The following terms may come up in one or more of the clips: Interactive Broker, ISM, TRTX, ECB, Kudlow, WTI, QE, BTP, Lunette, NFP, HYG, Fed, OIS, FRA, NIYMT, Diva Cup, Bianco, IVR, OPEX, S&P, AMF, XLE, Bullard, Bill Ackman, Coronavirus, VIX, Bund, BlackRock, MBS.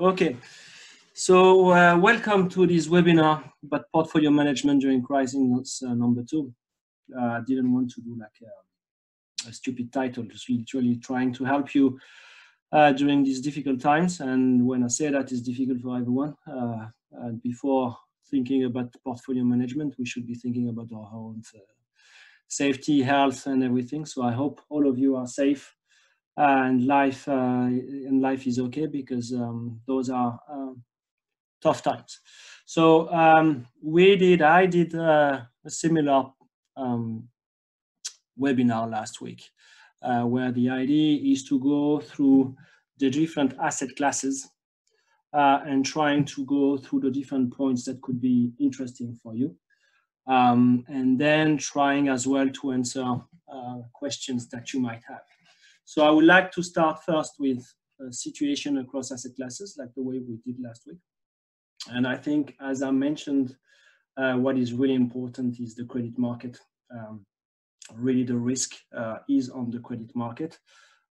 Okay, so welcome to this webinar, but portfolio management during crisis number two. I didn't want to do like a stupid title, just literally trying to help you during these difficult times. And when I say that, it's difficult for everyone. And before thinking about portfolio management, we should be thinking about our own safety, health, and everything. So I hope all of you are safe. And life is okay, because those are tough times. So I did a similar webinar last week, where the idea is to go through the different asset classes and trying to go through the different points that could be interesting for you, and then trying as well to answer questions that you might have. So I would like to start first with a situation across asset classes, like the way we did last week. And I think, as I mentioned, what is really important is the credit market. Really, the risk is on the credit market.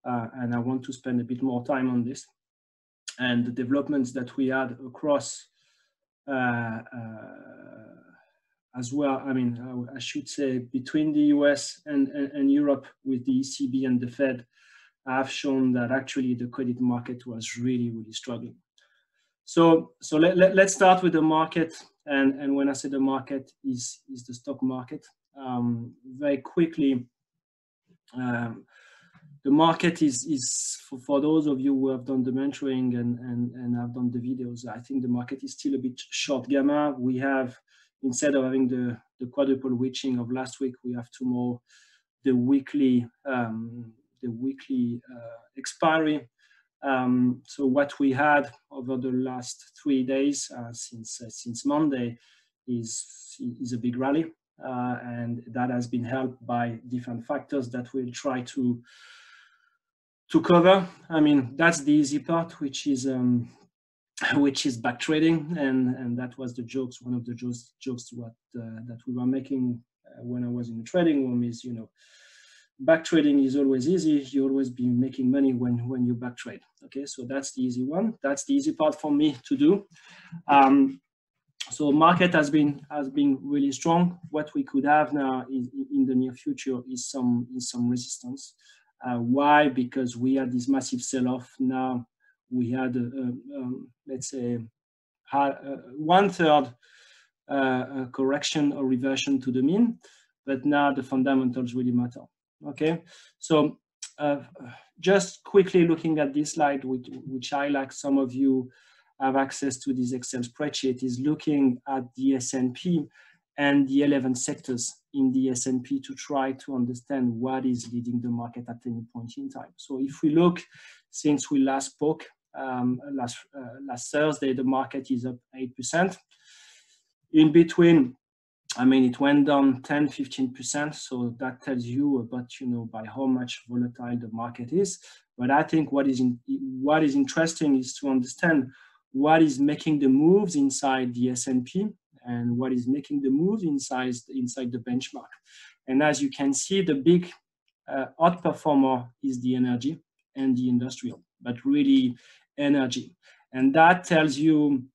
And I want to spend a bit more time on this. And the developments that we had across, as well, I mean, I should say, between the US and Europe with the ECB and the Fed, have shown that actually the credit market was really, really struggling. So let's start with the market. And when I say the market, is the stock market. Very quickly, the market is for those of you who have done the mentoring and have done the videos, I think the market is still a bit short gamma. We have, instead of having the quadruple witching of last week, we have tomorrow the weekly expiry. So what we had over the last 3 days since Monday is a big rally, and that has been helped by different factors that we'll try to cover. I mean, that's the easy part, which is back trading, and that was the jokes. One of the jokes that we were making when I was in the trading room is, you know, back trading is always easy. You always be making money when you back trade. Okay, so that's the easy one. That's the easy part for me to do. So market has been really strong. What we could have now in the near future is some resistance. Why? Because we had this massive sell-off now. We had, let's say, one-third correction or reversion to the mean, but now the fundamentals really matter. Okay, so just quickly looking at this slide, which I, like some of you, have access to this Excel spreadsheet, is looking at the S&P and the 11 sectors in the S&P to try to understand what is leading the market at any point in time. So if we look, since we last spoke, last Thursday, the market is up 8%. In between, I mean, it went down 10, 15%. So that tells you about, you know, by how much volatile the market is. But I think what is interesting is to understand what is making the moves inside the S&P and what is making the moves inside the benchmark. And as you can see, the big outperformer is the energy and the industrial, but really energy. And that tells you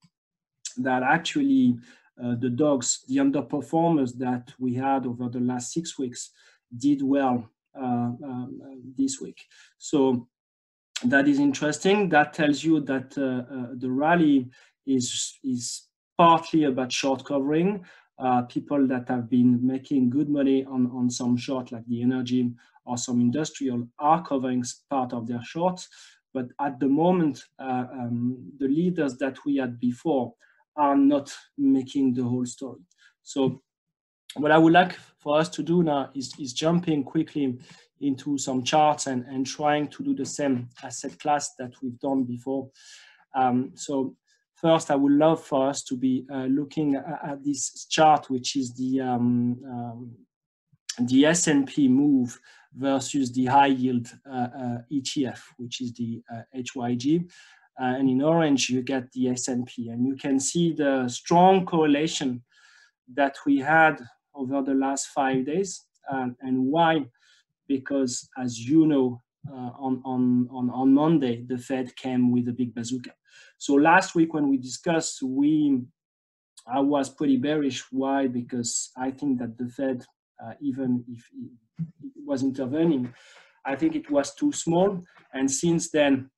that actually the dogs, the underperformers that we had over the last 6 weeks, did well this week. So that is interesting. That tells you that the rally is partly about short covering, people that have been making good money on some short, like the energy or some industrial, are covering part of their shorts. But at the moment, the leaders that we had before are not making the whole story. So what I would like for us to do now is jumping quickly into some charts and trying to do the same asset class that we've done before. So first, I would love for us to be looking at this chart, which is the S&P move versus the high yield ETF, which is the HYG. And in orange, you get the S&P. And you can see the strong correlation that we had over the last 5 days. And why? Because, as you know, on Monday, the Fed came with a big bazooka. So last week when we discussed, I was pretty bearish. Why? Because I think that the Fed, even if it was intervening, I think it was too small. And since then,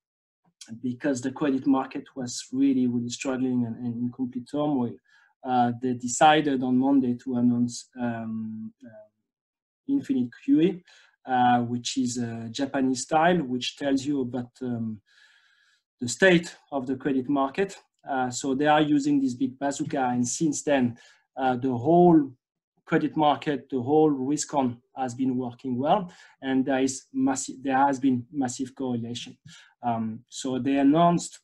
because the credit market was really, really struggling and in complete turmoil, they decided on Monday to announce infinite QE, which is Japanese style, which tells you about the state of the credit market. So they are using this big bazooka, and since then, the whole credit market, the whole risk on has been working well, and there has been massive correlation. So they announced,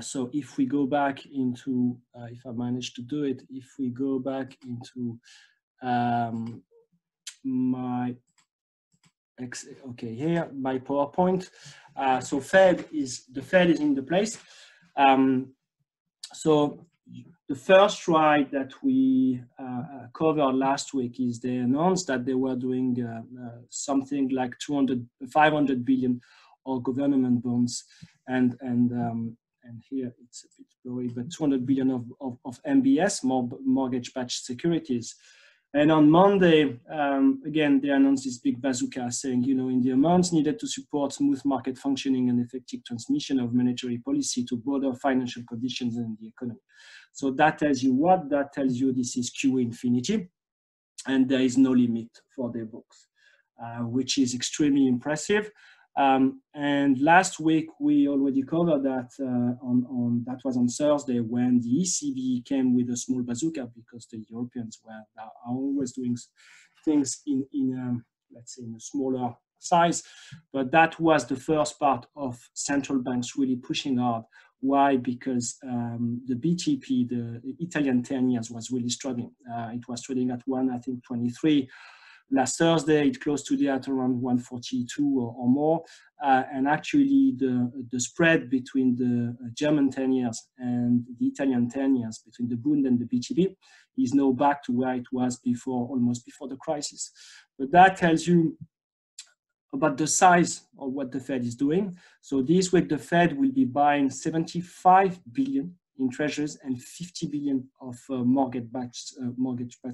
so if we go back into, if I manage to do it, if we go back into my, okay, here, my PowerPoint. So the Fed is in the place. So the first slide that we covered last week is they announced that they were doing something like 500 billion of government bonds, and here it's a bit blurry, but 200 billion of MBS, mortgage-backed securities. And on Monday, again, they announced this big bazooka saying, you know, in the amounts needed to support smooth market functioning and effective transmission of monetary policy to broader financial conditions in the economy. So that tells you what? That tells you this is QE infinity, and there is no limit for their books, which is extremely impressive. And last week, we already covered that, that was on Thursday when the ECB came with a small bazooka, because the Europeans are always doing things let's say, in a smaller size. But that was the first part of central banks really pushing hard. Why? Because the BTP, the Italian 10 years, was really struggling. It was trading at 1.23. Last Thursday, it closed today at around 142 or more. And actually, the spread between the German 10 years and the Italian 10 years, between the Bund and the BTP, is now back to where it was before, almost before the crisis. But that tells you about the size of what the Fed is doing. So this week, the Fed will be buying 75 billion in treasuries and 50 billion of mortgage-backed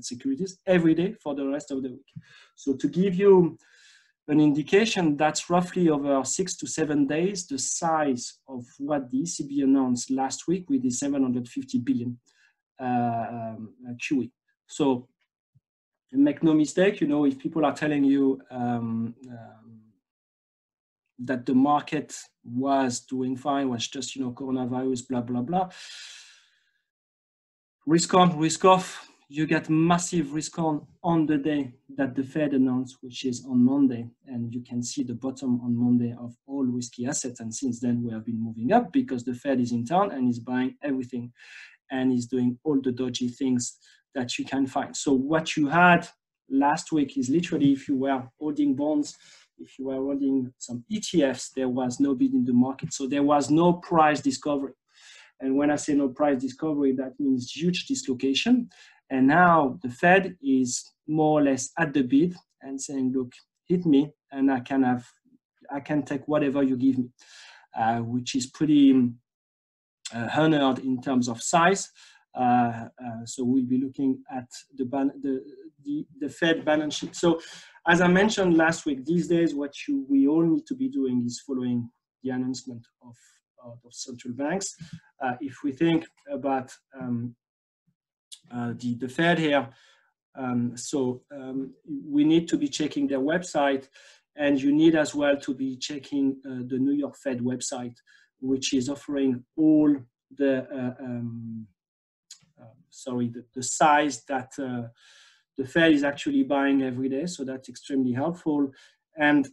securities every day for the rest of the week. So to give you an indication, that's roughly over 6 to 7 days, the size of what the ECB announced last week with the 750 billion QE. So make no mistake, you know, if people are telling you that the market was doing fine, was just, you know, coronavirus, blah, blah, blah. Risk on, risk off. You get massive risk on the day that the Fed announced, which is on Monday. And you can see the bottom on Monday of all risky assets. And since then, we have been moving up because the Fed is in town and is buying everything and is doing all the dodgy things that you can find. So what you had last week is literally, if you were holding bonds, if you were holding some ETFs, there was no bid in the market. So there was no price discovery. And when I say no price discovery, that means huge dislocation. And now the Fed is more or less at the bid and saying, look, hit me and I can take whatever you give me, which is pretty honored in terms of size. So we'll be looking at the Fed balance sheet. So as I mentioned last week, these days what we all need to be doing is following the announcement of central banks. If we think about the Fed here, we need to be checking their website, and you need as well to be checking the New York Fed website, which is offering all the size that the Fed is actually buying every day, so that's extremely helpful. And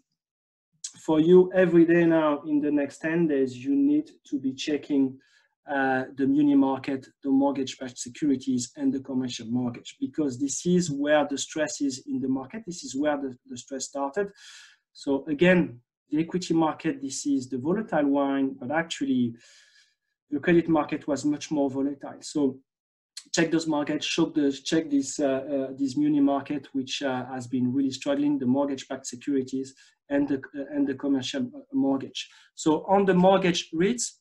for you, every day now, in the next 10 days, you need to be checking the muni market, the mortgage-backed securities, and the commercial mortgage, because this is where the stress is in the market. This is where the stress started. So again, the equity market, this is the volatile one, but actually, the credit market was much more volatile. So check those markets, check this muni market, which has been really struggling, the mortgage-backed securities and the commercial mortgage. So on the mortgage rates,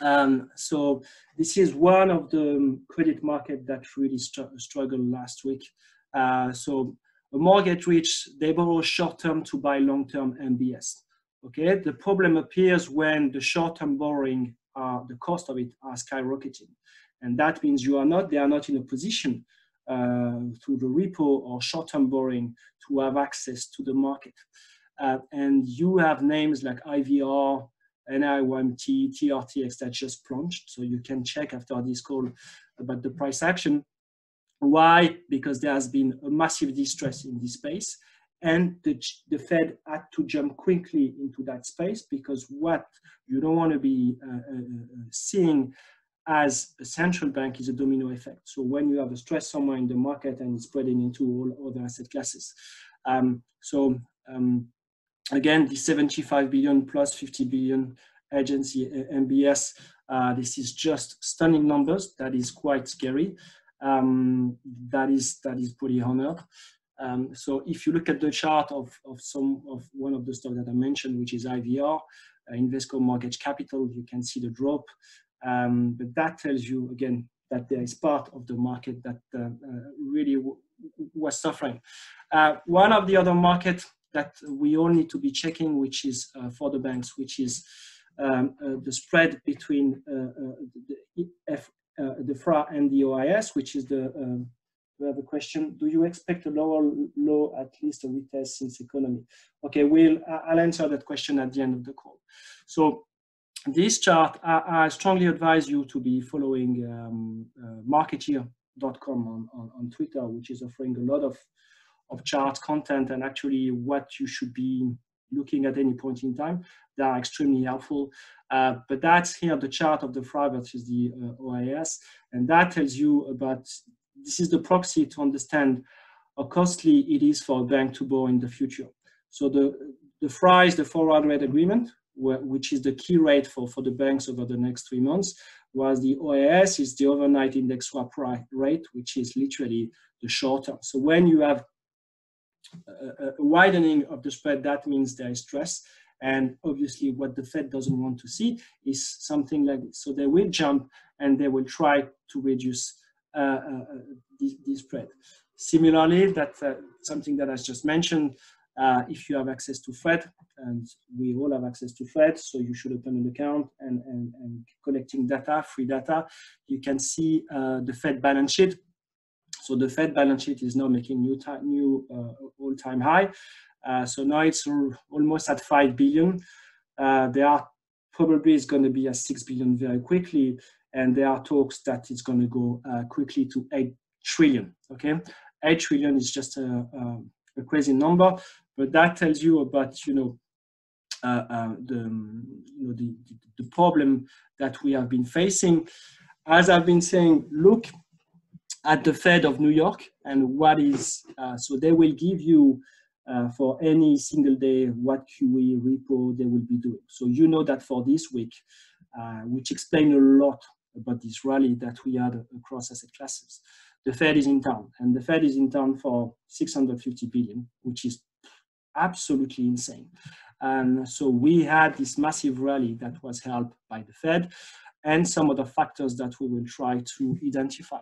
so this is one of the credit market that really struggled last week. So a mortgage rates, they borrow short-term to buy long-term MBS. Okay, the problem appears when the short-term borrowing, the cost of it are skyrocketing. And that means you are not, they are not in a position through the repo or short-term borrowing to have access to the market. And you have names like IVR, NIYMT, TRTX that just plunged. So you can check after this call about the price action. Why? Because there has been a massive distress in this space. And the Fed had to jump quickly into that space, because what you don't want to be seeing as a central bank is a domino effect. So when you have a stress somewhere in the market and it's spreading into all other asset classes. Again, the 75 billion plus 50 billion agency MBS, this is just stunning numbers. That is quite scary. That is pretty honored. So if you look at the chart of one of the stocks that I mentioned, which is IVR, Invesco Mortgage Capital, you can see the drop. But that tells you again that there is part of the market that really was suffering. One of the other markets that we all need to be checking, which is for the banks, which is the spread between the FRA and the OIS, which is the we have a question. Do you expect a lower low, at least a retest since economy? Okay, I'll answer that question at the end of the call. So this chart, I strongly advise you to be following marketeer.com on Twitter, which is offering a lot of chart content and actually what you should be looking at any point in time. They are extremely helpful. But that's here the chart of the FRA versus the OIS. And that tells you about, this is the proxy to understand how costly it is for a bank to borrow in the future. So the FRA is the forward rate agreement, which is the key rate for the banks over the next 3 months, while the OIS is the overnight index swap rate, which is literally the short term. So when you have a widening of the spread, that means there is stress. And obviously what the Fed doesn't want to see is something like this. So they will jump and they will try to reduce the spread. Similarly, that's something that I just mentioned. If you have access to Fed, and we all have access to Fed, so you should open an account and collecting data, free data. You can see the Fed balance sheet. So the Fed balance sheet is now making new all-time high. So now it's almost at 5 billion. There are probably is going to be at 6 billion very quickly, and there are talks that it's going to go quickly to 8 trillion. Okay, 8 trillion is just a crazy number. But that tells you about, the problem that we have been facing. As I've been saying, look at the Fed of New York and what is, so they will give you for any single day what QE repo they will be doing. So you know that for this week, which explains a lot about this rally that we had across asset classes. The Fed is in town, and the Fed is in town for 650 billion, which is absolutely insane. And so we had this massive rally that was helped by the Fed and some of the factors that we will try to identify.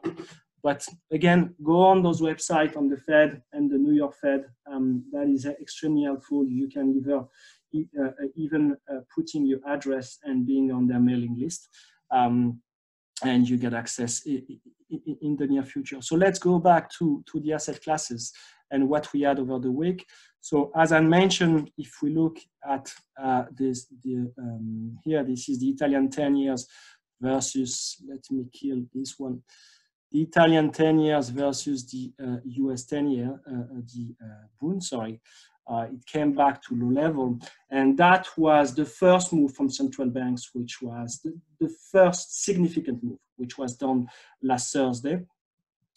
But again, go on those websites on the Fed and the New York Fed. That is extremely helpful. You can even putting your address and being on their mailing list. And you get access in the near future. So let's go back to the asset classes and what we had over the week. So as I mentioned, if we look at here, this is the Italian 10 years versus, let me kill this one, the Italian 10 years versus the US 10 year, Bund, sorry. It came back to low level, and that was the first move from central banks, which was the first significant move, which was done last Thursday.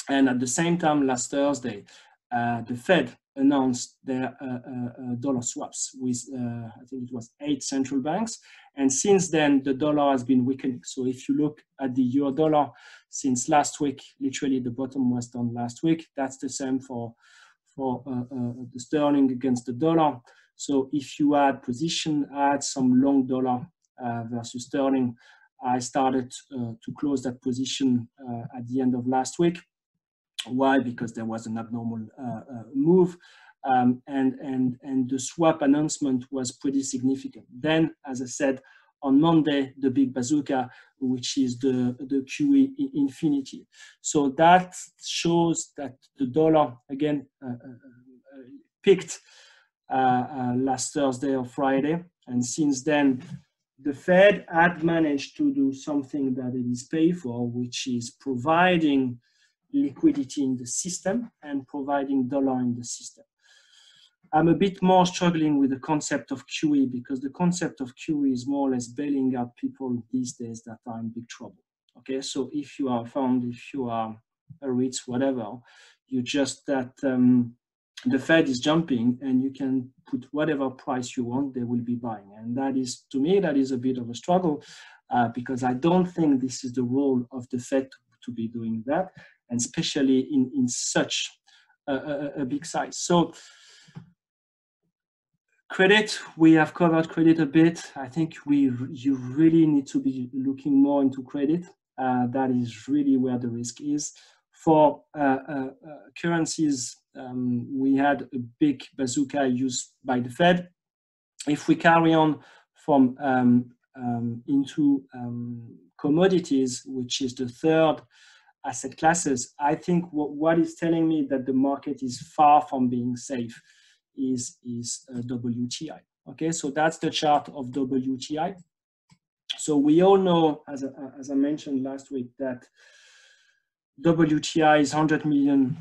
And at the same time last Thursday, the Fed announced their dollar swaps with I think it was 8 central banks, And since then, the dollar has been weakening. So if you look at the euro dollar since last week, literally the bottom was done last week. That's the same for the sterling against the dollar. So if you had position, I had some long dollar versus sterling. I started to close that position at the end of last week. Why? Because there was an abnormal move. And the swap announcement was pretty significant. Then, as I said, on Monday, the big bazooka, which is the QE infinity. So that shows that the dollar, again, peaked last Thursday or Friday. And since then, the Fed had managed to do something that it is paid for, which is providing liquidity in the system and providing dollar in the system. I'm a bit more struggling with the concept of QE, because the concept of QE is more or less bailing out people these days that are in big trouble. Okay, so if you are a fund, if you are a REIT, whatever, you just that the Fed is jumping and you can put whatever price you want, they will be buying. And that is, to me, that is a bit of a struggle because I don't think this is the role of the Fed to be doing that, and especially in such a big size. So, credit, we have covered credit a bit. I think you really need to be looking more into credit. That is really where the risk is. For currencies, we had a big bazooka used by the Fed. If we carry on from into commodities, which is the third asset classes, I think what is telling me that the market is far from being safe is WTI. Okay, so that's the chart of WTI. So we all know, as I mentioned last week, that WTI is 100 million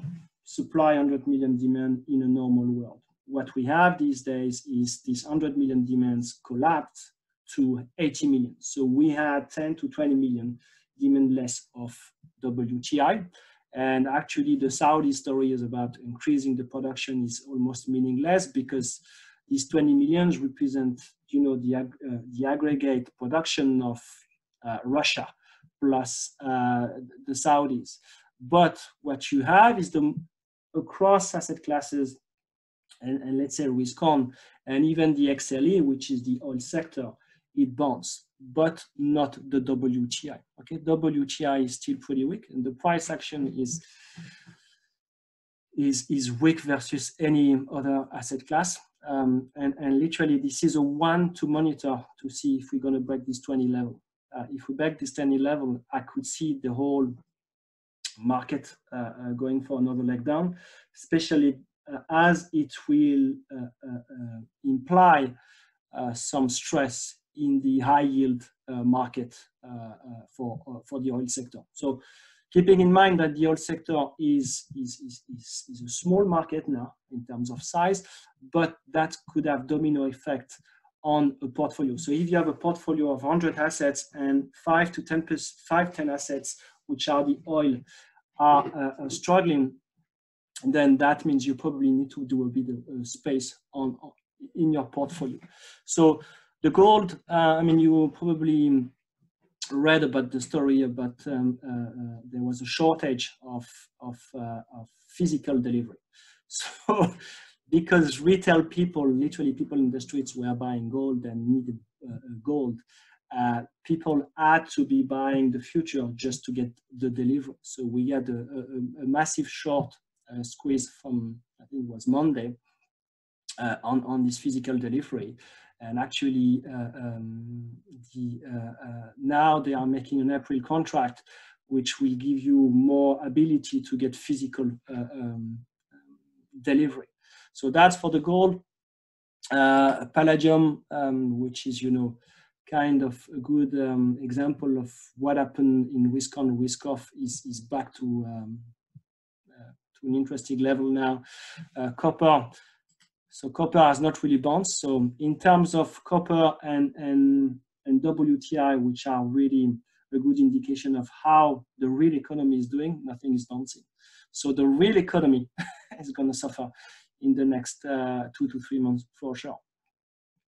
supply, 100 million demand in a normal world. What we have these days is these 100 million demands collapsed to 80 million. So we had 10 to 20 million demand less of WTI. And actually the Saudi story is about increasing the production is almost meaningless, because these 20 millions represent, you know, the aggregate production of Russia plus the Saudis. But what you have is the across asset classes and let's say risk on, and even the XLE, which is the oil sector, it bonds, but not the WTI. Okay, WTI is still pretty weak, and the price action is weak versus any other asset class. And literally, this is a one to monitor to see if we're going to break this 20 level. If we break this 20 level, I could see the whole market going for another leg down, especially as it will imply some stress in the high yield market for the oil sector. So keeping in mind that the oil sector is a small market now in terms of size, but that could have domino effect on a portfolio. So if you have a portfolio of 100 assets and 5 to 10 assets, which are the oil, are struggling, then that means you probably need to do a bit of space in your portfolio. So the gold, I mean, you probably read about the story about there was a shortage of physical delivery. So because retail people, literally people in the streets, were buying gold and needed gold, people had to be buying the future just to get the delivery. So we had a massive short squeeze from, I think it was Monday, on this physical delivery. And actually, now they are making an April contract, which will give you more ability to get physical delivery. So that's for the gold. Palladium, which is, you know, kind of a good example of what happened in risk on, risk off, is back to an interesting level now. Copper. So copper has not really bounced. So in terms of copper and WTI, which are really a good indication of how the real economy is doing, nothing is bouncing. So the real economy is going to suffer in the next 2 to 3 months for sure.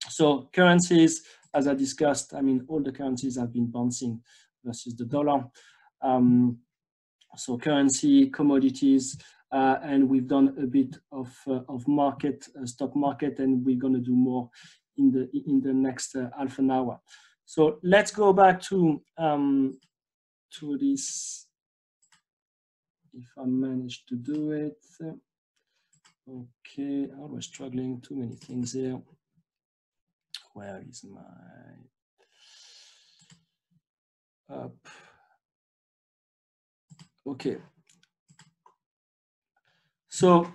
So currencies, as I discussed, I mean, all the currencies have been bouncing versus the dollar. So currency, commodities, and we've done a bit of market, stock market, and we're going to do more in the next half an hour. So let's go back to this, if I manage to do it. Okay, I was struggling, too many things here. Where is my up? Okay. So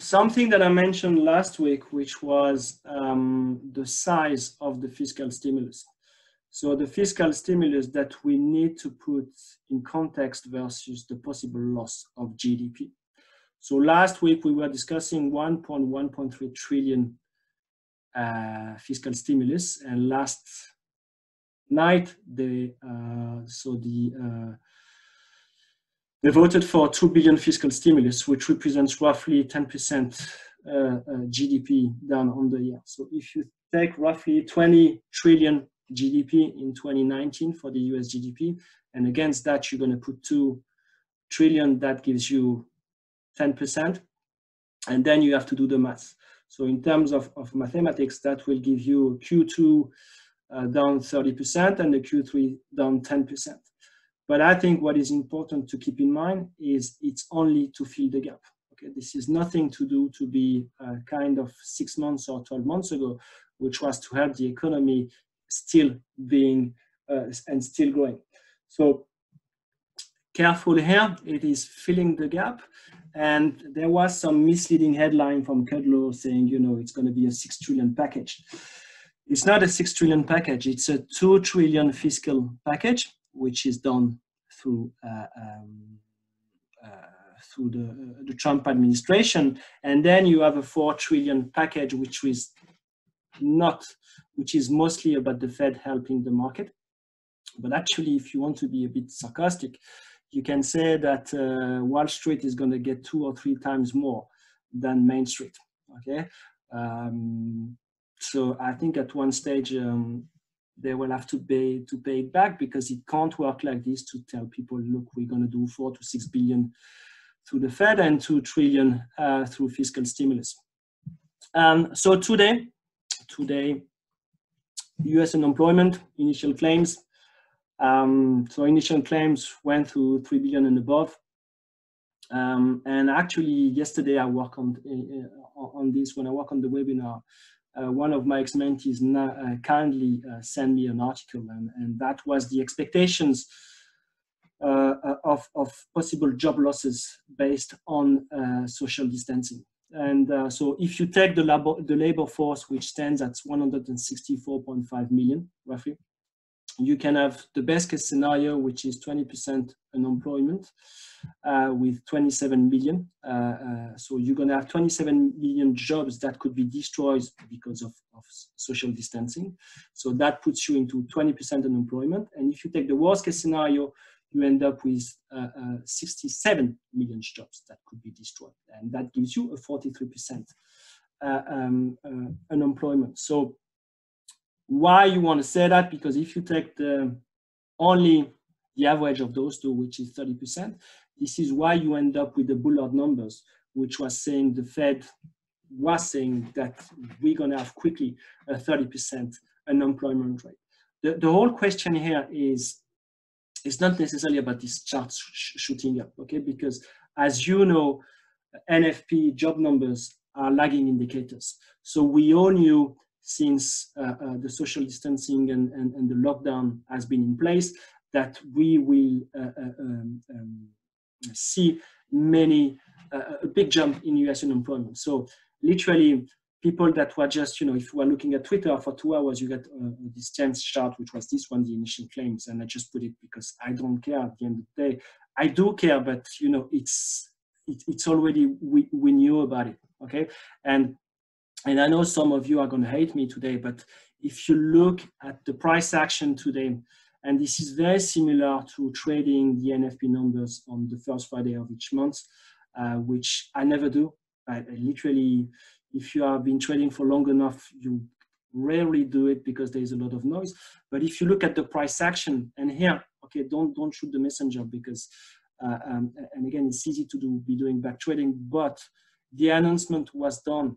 something that I mentioned last week, which was the size of the fiscal stimulus. So the fiscal stimulus that we need to put in context versus the possible loss of GDP. So last week we were discussing 1.3 trillion fiscal stimulus, and last night they they voted for 2 billion fiscal stimulus, which represents roughly 10% GDP down on the year. So if you take roughly 20 trillion GDP in 2019 for the US GDP, and against that you're going to put 2 trillion, that gives you 10%, and then you have to do the math. So in terms of mathematics, that will give you Q2 down 30% and the Q3 down 10%. But I think what is important to keep in mind is it's only to fill the gap. Okay, this is nothing to do to be kind of 6 months or 12 months ago, which was to have the economy still being and still growing. So careful here, it is filling the gap. And there was some misleading headline from Kudlow saying, you know, it's going to be a 6 trillion package. It's not a 6 trillion package, it's a 2 trillion fiscal package, which is done through the Trump administration. And then you have a 4 trillion package, which is not, which is mostly about the Fed helping the market. But actually, if you want to be a bit sarcastic, you can say that Wall Street is going to get 2 or 3 times more than Main Street. Okay, so I think at one stage they will have to pay it back, because it can't work like this to tell people, look, we're going to do 4 to 6 billion through the Fed and 2 trillion through fiscal stimulus. So today, U.S. unemployment initial claims. So initial claims went to 3 billion and above. And actually yesterday I worked on this, when I worked on the webinar, one of my ex-mentees kindly sent me an article, and that was the expectations of possible job losses based on social distancing. And so if you take the labor force, which stands at 164.5 million roughly, you can have the best case scenario, which is 20% unemployment with 27 million. So you're going to have 27 million jobs that could be destroyed because of social distancing. So that puts you into 20% unemployment. And if you take the worst case scenario, you end up with 67 million jobs that could be destroyed. And that gives you a 43% unemployment. So why you want to say that? Because if you take only the average of those two, which is 30%, this is why you end up with the Bullard numbers, which was saying, the Fed was saying that we're going to have quickly a 30% unemployment rate. The whole question here is, it's not necessarily about this chart shooting up, okay? Because as you know, NFP job numbers are lagging indicators. So we all knew, since the social distancing and the lockdown has been in place, that we will see a big jump in US unemployment. So literally people that were just, you know, if you are looking at Twitter for 2 hours, you get this chance chart, which was this one, the initial claims. And I just put it because I don't care at the end of the day. I do care, but you know, it's already, we knew about it, okay? And I know some of you are going to hate me today, but if you look at the price action today, and this is very similar to trading the NFP numbers on the first Friday of each month, which I never do. I literally, if you have been trading for long enough, you rarely do it because there's a lot of noise. But if you look at the price action, and here, okay, don't shoot the messenger, because and again, it's easy to be doing back trading, but the announcement was done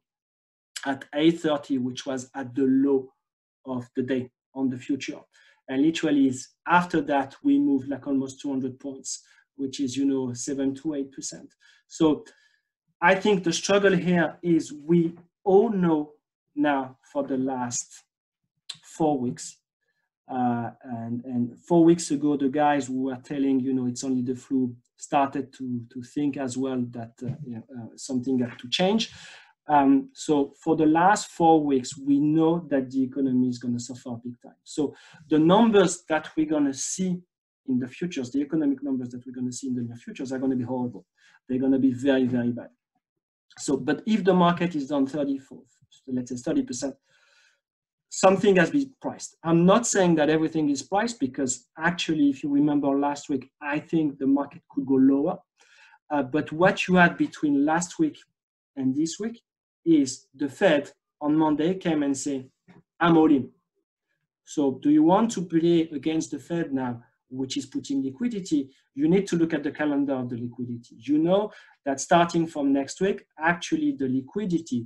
at 8:30, which was at the low of the day on the future. And literally is after that, we moved like almost 200 points, which is, you know, 7 to 8%. So I think the struggle here is we all know now for the last 4 weeks. And 4 weeks ago, the guys who were telling, you know, it's only the flu started to think as well that something had to change. So for the last 4 weeks, we know that the economy is going to suffer big time. So the numbers that we're going to see in the futures, the economic numbers that we're going to see in the near futures are going to be horrible. They're going to be very, very bad. So, but if the market is down 34, let's say 30%, something has been priced. I'm not saying that everything is priced, because actually, if you remember last week, I think the market could go lower. But what you had between last week and this week is the Fed on Monday came and said, I'm all in. So do you want to play against the Fed now, which is putting liquidity? You need to look at the calendar of the liquidity. You know that starting from next week, actually the liquidity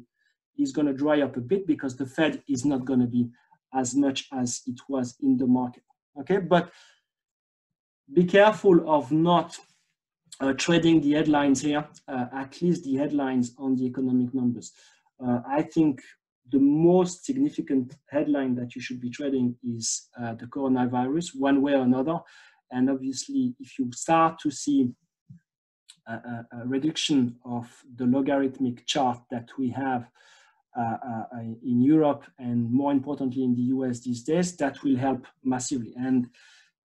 is going to dry up a bit because the Fed is not going to be as much as it was in the market. Okay, but be careful of not trading the headlines here, at least the headlines on the economic numbers. I think the most significant headline that you should be trading is the coronavirus, one way or another. And obviously, if you start to see a reduction of the logarithmic chart that we have in Europe and more importantly in the US these days, that will help massively. And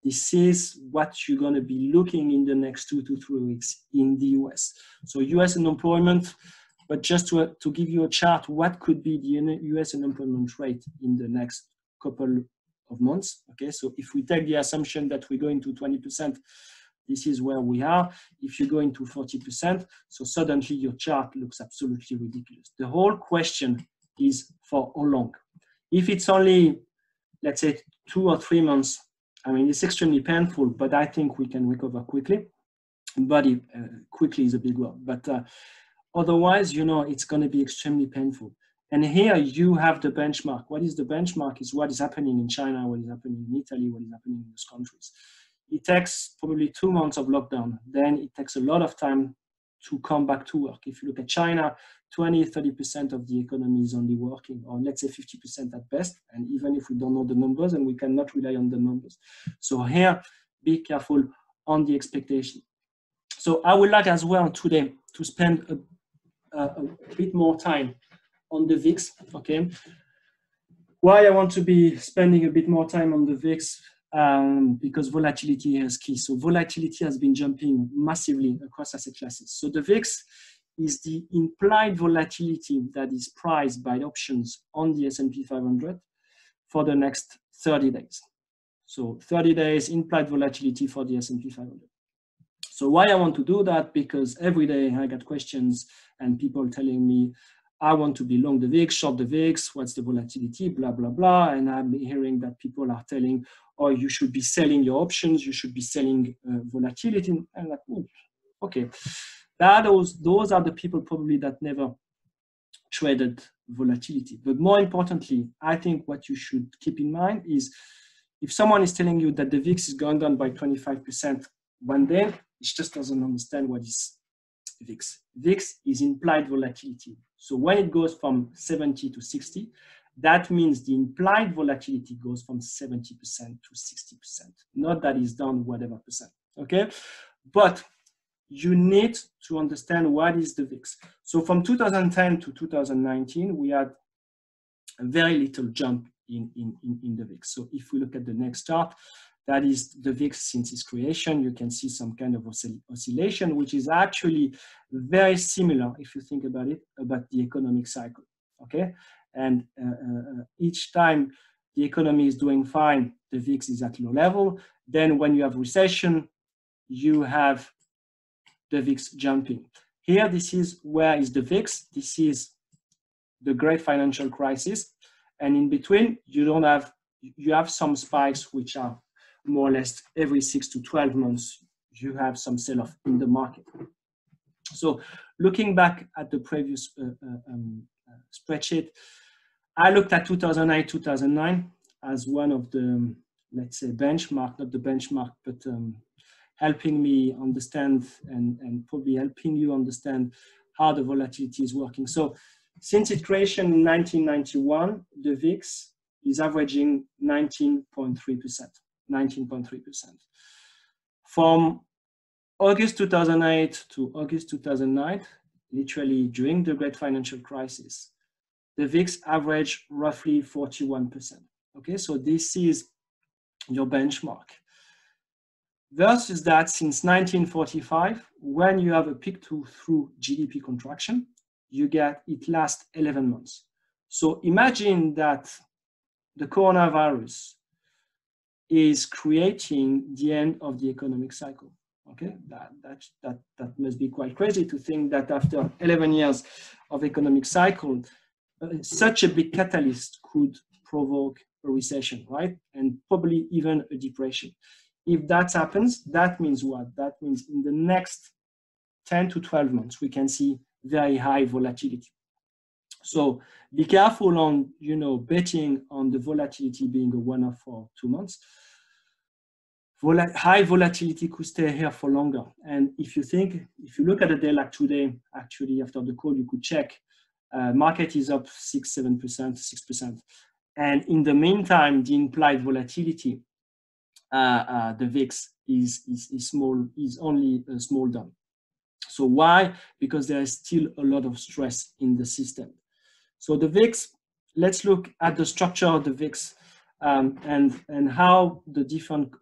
this is what you're going to be looking in the next 2 to 3 weeks in the US. So US unemployment, but just to give you a chart, what could be the US unemployment rate in the next couple of months? Okay, so if we take the assumption that we go into 20%, this is where we are. If you go into 40%, so suddenly your chart looks absolutely ridiculous. The whole question is for how long? If it's only, let's say, 2 or 3 months, I mean, it's extremely painful, but I think we can recover quickly. But quickly is a big word. But otherwise, you know, it's going to be extremely painful. And here you have the benchmark. What is the benchmark? Is what is happening in China, what is happening in Italy, what is happening in those countries. It takes probably 2 months of lockdown. Then it takes a lot of time to come back to work. If you look at China, 20, 30% of the economy is only working, or let's say 50% at best. And even if we don't know the numbers, and we cannot rely on the numbers. So here, be careful on the expectation. So I would like as well today to spend a bit more time on the VIX, okay? Why I want to be spending a bit more time on the VIX, because volatility is key. So volatility has been jumping massively across asset classes. So the VIX is the implied volatility that is priced by options on the S&P 500 for the next 30 days. So 30 days implied volatility for the S&P 500. So why I want to do that? Because every day I get questions and people telling me, I want to be long the VIX, short the VIX, what's the volatility, blah, blah, blah. And I'm hearing that people are telling, oh, you should be selling your options, you should be selling volatility. And I'm like, ooh, okay. Those are the people probably that never traded volatility. But more importantly, I think what you should keep in mind is if someone is telling you that the VIX is going down by 25% one day, it just doesn't understand what is VIX. VIX is implied volatility. So when it goes from 70 to 60, that means the implied volatility goes from 70% to 60%. Not that it's down whatever percent, okay? But you need to understand what is the VIX. So from 2010 to 2019, we had a very little jump in the VIX. So if we look at the next chart, that is the VIX since its creation. You can see some kind of oscillation, which is actually very similar, if you think about it, about the economic cycle, okay? And each time the economy is doing fine, the VIX is at low level. Then when you have recession, you have the VIX jumping. Here, this is where is the VIX. This is the great financial crisis. And in between, you have some spikes, which are more or less every 6 to 12 months, you have some sell-off in the market. So looking back at the previous spreadsheet, I looked at 2008, 2009 as one of the, let's say, benchmark, not the benchmark, but helping me understand and probably helping you understand how the volatility is working. So since its creation in 1991, the VIX is averaging 19.3%. From August 2008 to August 2009, literally during the great financial crisis, the VIX averaged roughly 41%. Okay, so this is your benchmark. Versus that, since 1945, when you have a peak through GDP contraction, you get it lasts 11 months. So imagine that the coronavirus is creating the end of the economic cycle. Okay, that must be quite crazy to think that after 11 years of economic cycle, such a big catalyst could provoke a recession, right? And probably even a depression. If that happens, that means what? That means in the next 10 to 12 months, we can see very high volatility. So be careful on, you know, betting on the volatility being a one-off for 2 months. High volatility could stay here for longer. And if you look at a day like today, actually after the call, you could check, market is up 6%. And in the meantime, the implied volatility, the VIX is only a small down. So why? Because there is still a lot of stress in the system. So the VIX, let's look at the structure of the VIX and how the different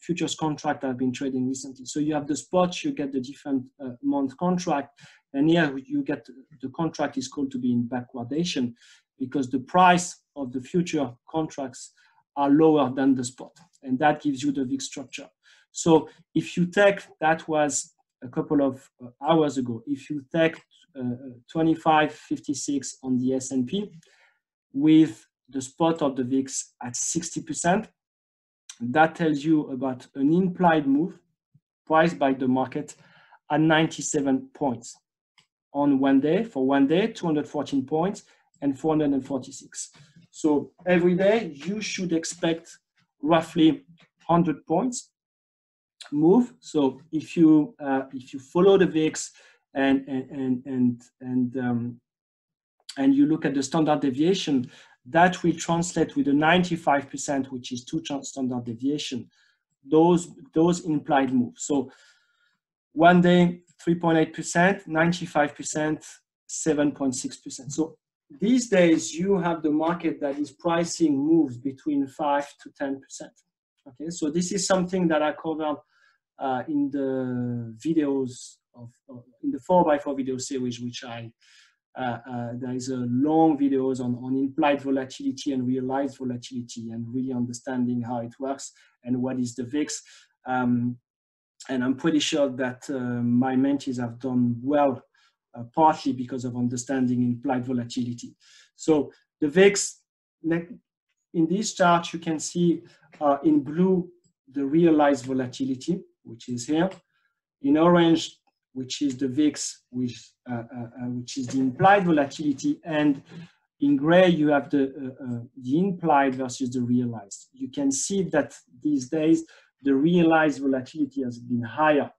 futures contracts have been trading recently. So you have the spots, you get the different month contract, and here you get the contract is called to be in backwardation because the price of the future contracts are lower than the spot, and that gives you the VIX structure. So if you take, that was a couple of hours ago, if you take 25.56 on the S&P with the spot of the VIX at 60%, that tells you about an implied move priced by the market at 97 points on 1 day. For 1 day, 214 points and 446. So every day you should expect roughly 100 points move. So if you follow the VIX and you look at the standard deviation, that will translate with a 95%, which is 2 standard deviation. Those implied moves. So 1 day 3.8%, 95%, 7.6%. So these days you have the market that is pricing moves between 5% to 10%. Okay, so this is something that I covered in the videos in the 4x4 video series, which there is a long videos on implied volatility and realized volatility and really understanding how it works and what is the VIX. And I'm pretty sure that my mentees have done well, partly because of understanding implied volatility. So the VIX, in this chart, you can see in blue, the realized volatility, which is here. In orange, which is the VIX, which is the implied volatility. And in gray, you have the implied versus the realized. You can see that these days, the realized volatility has been higher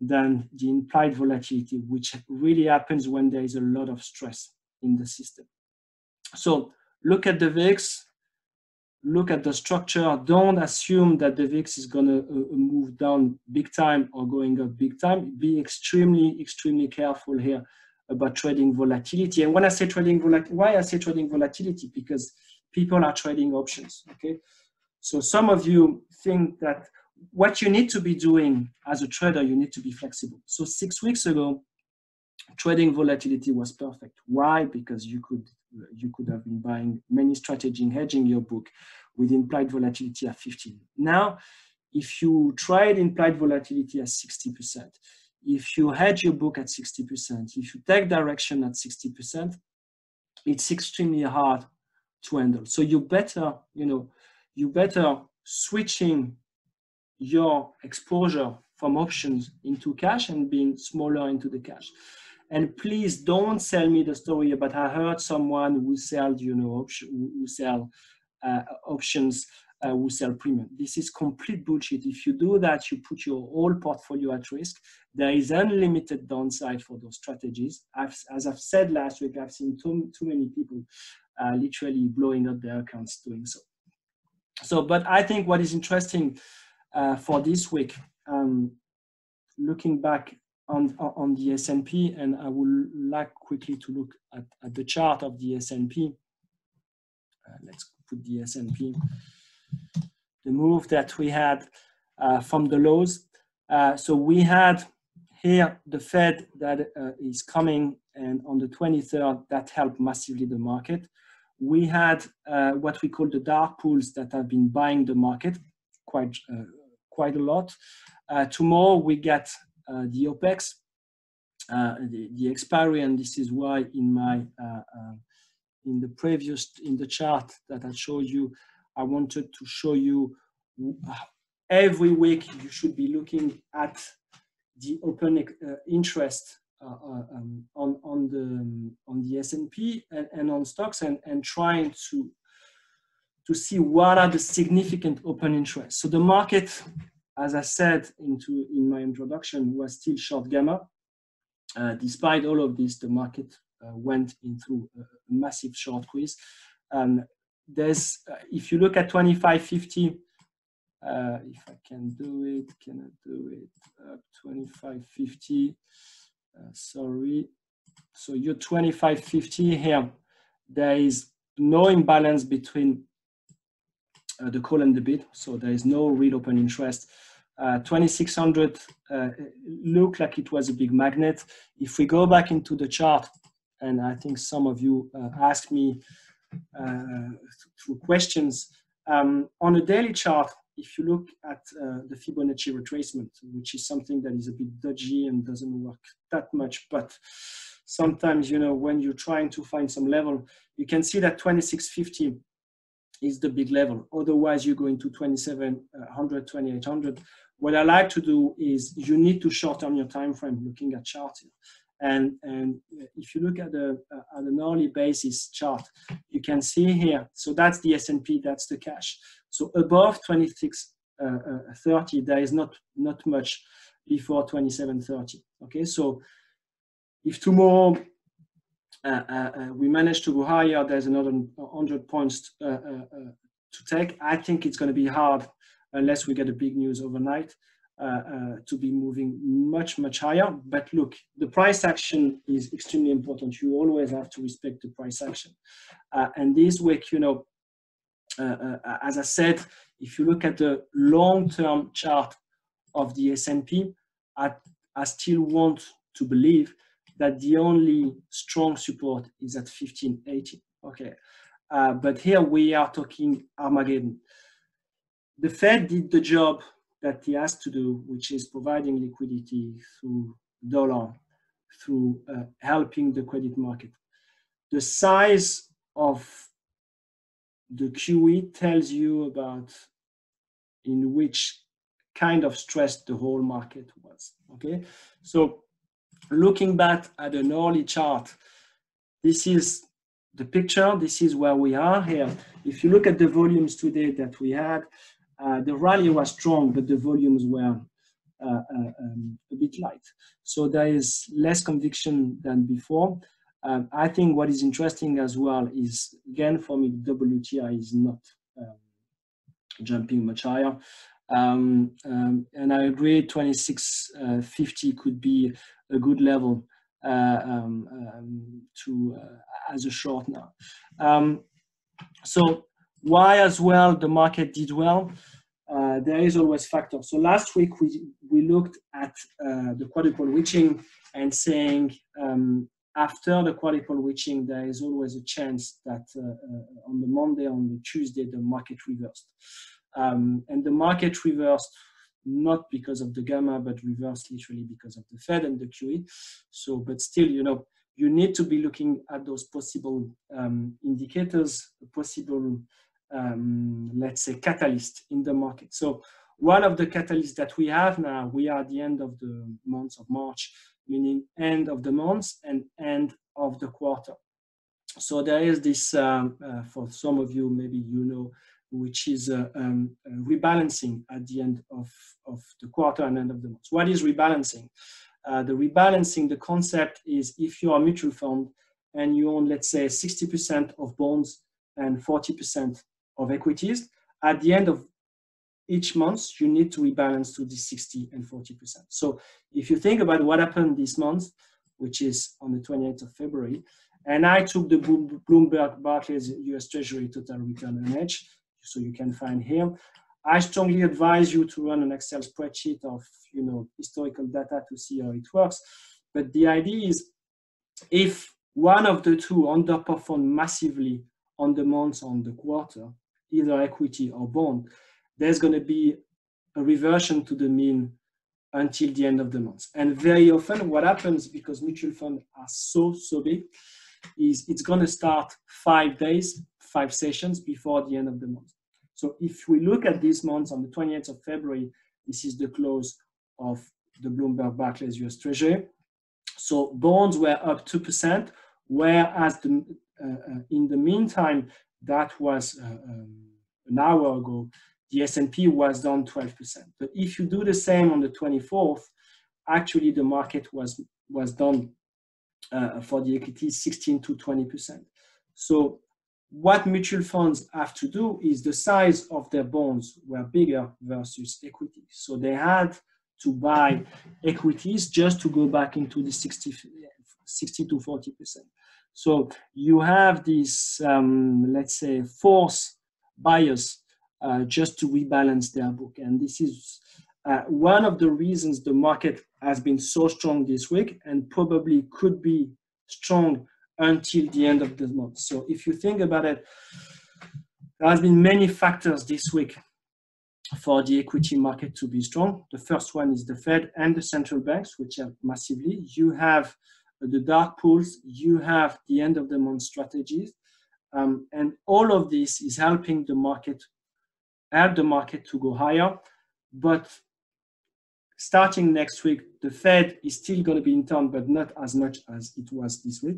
than the implied volatility, which really happens when there is a lot of stress in the system. So look at the VIX, look at the structure. Don't assume that the VIX is gonna move down big time or going up big time. Be extremely, extremely careful here about trading volatility. And when I say trading volatility, why I say trading volatility? Because people are trading options, okay? So some of you think that what you need to be doing as a trader, you need to be flexible. So 6 weeks ago, trading volatility was perfect. Why? Because you could have been buying many strategies, hedging your book with implied volatility at 15. Now, if you trade implied volatility at 60%, if you hedge your book at 60%, if you take direction at 60%, it's extremely hard to handle. So you better, you better switching your exposure from options into cash and being smaller into the cash. And please don't sell me the story about I heard someone who sell, who sell options, who sell premium. This is complete bullshit. If you do that, you put your whole portfolio at risk. There is unlimited downside for those strategies. As I've said last week, I've seen too many people literally blowing up their accounts doing so. So, but I think what is interesting for this week, looking back on the S&P, and I would like quickly to look at the chart of the S&P. Let's put the S&P. The move that we had from the lows. So we had here the Fed that is coming, and on the 23rd, that helped massively the market. We had what we call the dark pools that have been buying the market quite a lot. Tomorrow we get the OPEX, the expiry, and this is why in my in the previous chart that I showed you, I wanted to show you every week you should be looking at the open interest on the S&P and on stocks, and trying to see what are the significant open interests. So the market, as I said in my introduction, was still short gamma. Despite all of this, the market went into a massive short squeeze. There's, if you look at 2550, if I can do it, can I do it? 2550. Sorry. So your 2550 here, there is no imbalance between the call and the bid, so there is no real open interest. 2600 looked like it was a big magnet. If we go back into the chart, and I think some of you asked me through questions, on a daily chart, if you look at the Fibonacci retracement, which is something that is a bit dodgy and doesn't work that much, but sometimes, when you're trying to find some level, you can see that 2650 is the big level. Otherwise, you go into 2700, 2800. What I like to do is you need to shorten your time frame looking at charts. And if you look at an hourly basis chart, you can see here. So that's the S&P, that's the cash. So above 2630, there is not much before 2730. Okay, so if tomorrow we manage to go higher, there's another 100 points to take. I think it's going to be hard unless we get a big news overnight. To be moving much higher. But look, the price action is extremely important. You always have to respect the price action. And this week, as I said, if you look at the long-term chart of the S&P, I still want to believe that the only strong support is at 1580. Okay, but here we are talking Armageddon. The Fed did the job that he has to do, which is providing liquidity through dollar, through helping the credit market. The size of the QE tells you about in which kind of stress the whole market was, okay? So looking back at an early chart, this is the picture, this is where we are here. If you look at the volumes today that we had, the rally was strong, but the volumes were a bit light. So there is less conviction than before. I think what is interesting as well is, again, for me, WTI is not jumping much higher. And I agree 2650 could be a good level as a short now. So why as well the market did well? There is always factors. So last week we looked at the quadruple witching and saying after the quadruple witching there is always a chance that on the Monday, on the Tuesday, the market reversed. And the market reversed not because of the gamma, but reversed literally because of the Fed and the QE. So, but still, you need to be looking at those possible indicators, possible, let's say, catalysts in the market. So one of the catalysts that we have now, we are at the end of the month of March, meaning end of the month and end of the quarter. So there is this, for some of you, maybe you know, which is rebalancing at the end of the quarter and end of the month. What is rebalancing? The rebalancing, the concept is if you are a mutual fund and you own, let's say, 60% of bonds and 40% of equities, at the end of each month, you need to rebalance to the 60 and 40%. So if you think about what happened this month, which is on the 28th of February, and I took the Bloomberg Barclays US Treasury Total Return and Hedge, so you can find here. I strongly advise you to run an Excel spreadsheet of, you know, historical data to see how it works. But the idea is if one of the two underperformed massively on the month, on the quarter, either equity or bond, there's going to be a reversion to the mean until the end of the month. And very often what happens, because mutual funds are so big, is it's going to start 5 days, 5 sessions before the end of the month. So if we look at this month on the 28th of February, this is the close of the Bloomberg Barclays US Treasury. So bonds were up 2%, whereas the, in the meantime, that was an hour ago, the S&P was down 12%. But if you do the same on the 24th, actually the market was down for the equity 16 to 20%. So what mutual funds have to do is the size of their bonds were bigger versus equities. So they had to buy equities just to go back into the 60 to 40%. So you have this, let's say, force bias just to rebalance their book. And this is one of the reasons the market has been so strong this week and probably could be strong until the end of the month. So if you think about it, there has been many factors this week for the equity market to be strong. The first one is the Fed and the central banks, which help massively. You have the dark pools, you have the end of the month strategies, and all of this is helping the market, help the market to go higher. But starting next week, the Fed is still going to be in town, but not as much as it was this week.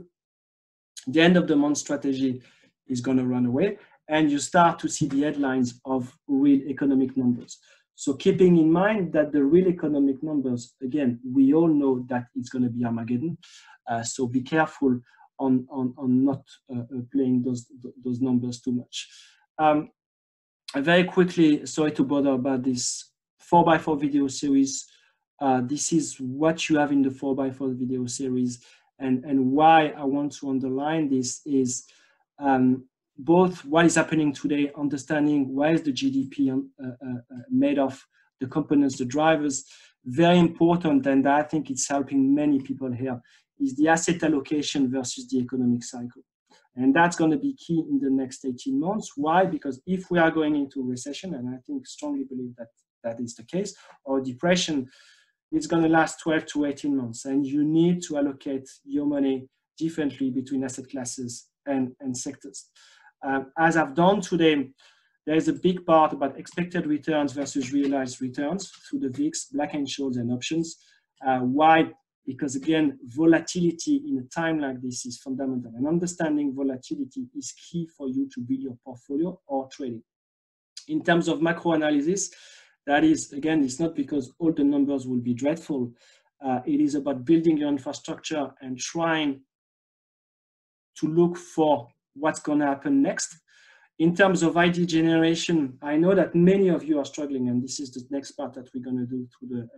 The end of the month strategy is going to run away, and you start to see the headlines of real economic numbers. So keeping in mind that the real economic numbers, again, we all know that it's going to be Armageddon. So be careful on not playing those numbers too much. Very quickly, sorry to bother about this 4x4 video series. This is what you have in the 4x4 video series. And why I want to underline this is both what is happening today, understanding why is the GDP made of, the components, the drivers, very important, and I think it's helping many people here, is the asset allocation versus the economic cycle. And that's going to be key in the next 18 months. Why? Because if we are going into recession, and I think strongly believe that that is the case, or depression, it's going to last 12 to 18 months, and you need to allocate your money differently between asset classes and sectors. As I've done today, there is a big part about expected returns versus realized returns through the VIX, Black & Scholes, and options. Why? Because again, volatility in a time like this is fundamental, and understanding volatility is key for you to build your portfolio or trading. In terms of macro analysis, that is, again, it's not because all the numbers will be dreadful. It is about building your infrastructure and trying to look for what's going to happen next. In terms of idea generation, I know that many of you are struggling, and this is the next part that we're going to do to,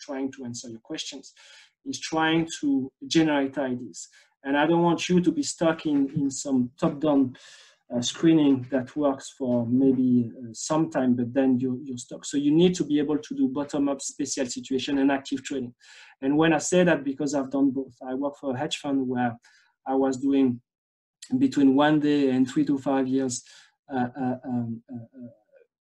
trying to answer your questions, is trying to generate ideas. And I don't want you to be stuck in some top-down screening that works for maybe some time, but then you're stuck. So you need to be able to do bottom-up special situation and active trading. And when I say that, because I've done both, I work for a hedge fund where I was doing between 1 day and 3 to 5 years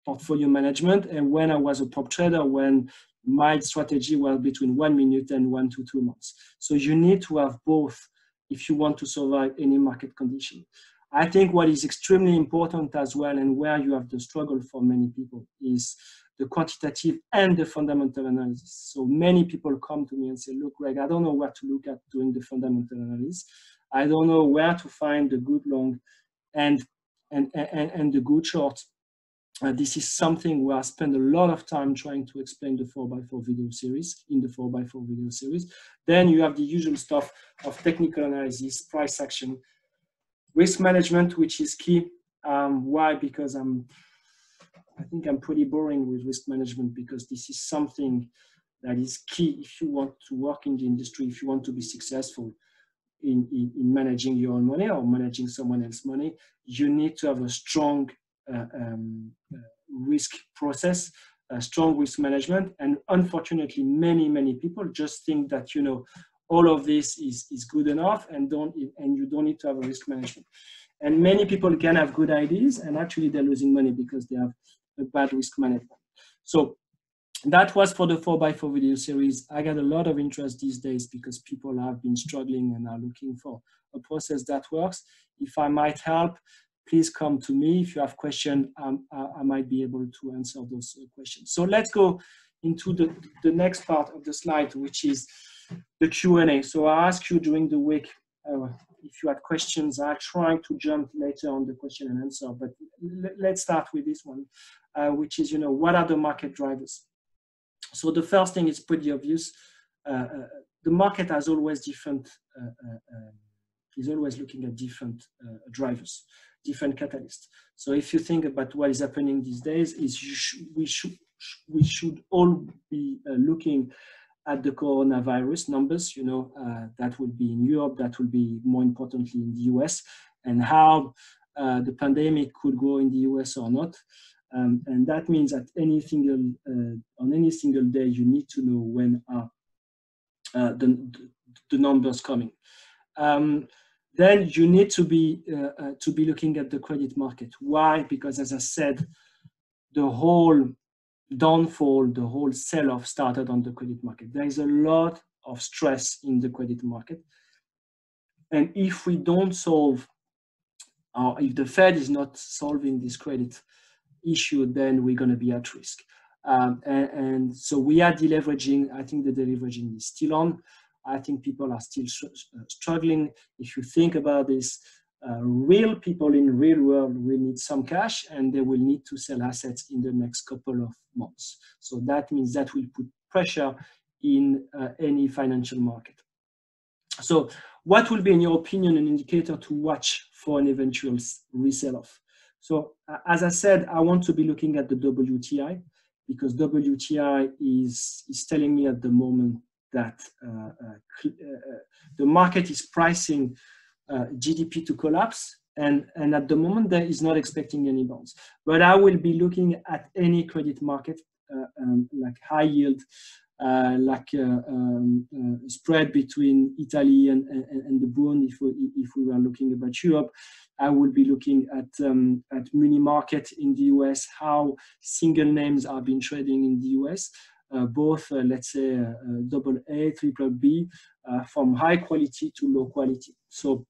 portfolio management. And when I was a prop trader, when my strategy was between 1 minute and 1 to 2 months. So you need to have both if you want to survive any market condition. I think what is extremely important as well, and where you have the struggle for many people, is the quantitative and the fundamental analysis. So many people come to me and say, look, Greg, I don't know what to look at doing the fundamental analysis. I don't know where to find the good long and the good short. This is something where I spend a lot of time trying to explain the 4x4 video series, in the 4x4 video series. Then you have the usual stuff of technical analysis, price action, risk management, which is key. Why? Because I think I'm pretty boring with risk management, because this is something that is key if you want to work in the industry, if you want to be successful in managing your own money or managing someone else's money. You need to have a strong risk process, strong risk management. And unfortunately, many people just think that, you know, all of this is good enough, and you don't need to have a risk management. And many people can have good ideas, and actually they're losing money because they have a bad risk management. So that was for the 4x4 video series. I got a lot of interest these days because people have been struggling and are looking for a process that works. If I might help, please come to me. If you have questions, I might be able to answer those questions. So let's go into the next part of the slide, which is the Q&A. So I asked you during the week if you had questions. I'll try to jump later on the question and answer, but let's start with this one, which is, you know, what are the market drivers? So the first thing is pretty obvious. The market has always different, is always looking at different drivers, different catalysts. So if you think about what is happening these days, is we should all be looking at the coronavirus numbers, you know, that will be in Europe, that will be more importantly in the US, and how the pandemic could go in the US or not. And that means that on any single day, you need to know when are the numbers coming. Then you need to be looking at the credit market. Why? Because, as I said, the whole downfall, the whole sell-off started on the credit market. There is a lot of stress in the credit market. And if we don't solve, or if the Fed is not solving this credit issue, then we're going to be at risk. And so we are deleveraging. I think the deleveraging is still on. I think people are still struggling. If you think about this, real people in real world will need some cash, and they will need to sell assets in the next couple of months. So that means that will put pressure in any financial market. So what will be, in your opinion, an indicator to watch for an eventual resell-off? So as I said, I want to be looking at the WTI, because WTI is telling me at the moment that the market is pricing GDP to collapse, and at the moment there is not expecting any bounce. But I will be looking at any credit market, like high yield, spread between Italy and the Bund. If we were looking about Europe, I will be looking at mini market in the US, how single names are being trading in the US. Both, let's say, double A, triple B, from high quality to low quality. So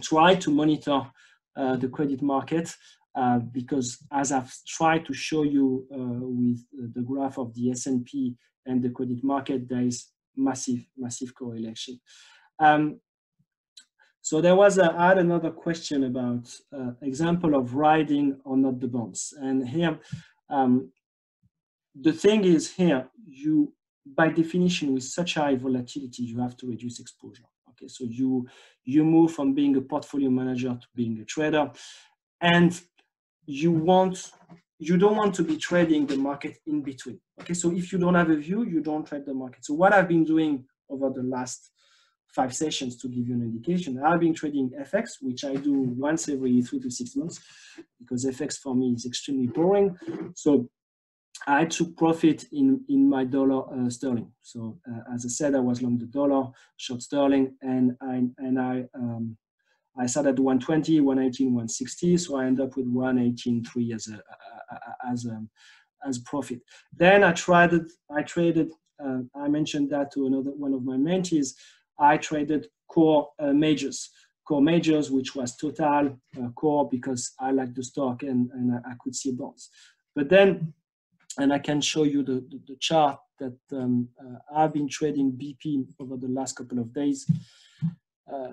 try to monitor the credit market, because as I've tried to show you with the graph of the S&P and the credit market, there is massive correlation. So there was I had another question about example of riding or not the bonds. And here, the thing is here, you, by definition, with such high volatility, you have to reduce exposure. Okay, so you move from being a portfolio manager to being a trader, and you don't want to be trading the market in between. Okay, so if you don't have a view, you don't trade the market. So what I've been doing over the last 5 sessions, to give you an indication, I've been trading FX, which I do once every 3 to 6 months, because FX for me is extremely boring. So I took profit in my dollar sterling. So as I said, I was long the dollar, short sterling, and I started at 120, 118, 160. So I end up with 118.3 as profit. Then I traded. I mentioned that to another one of my mentees. I traded core majors. Core majors, which was Total, core, because I like the stock and I could see bonds. But then, and I can show you the chart that I've been trading BP over the last couple of days.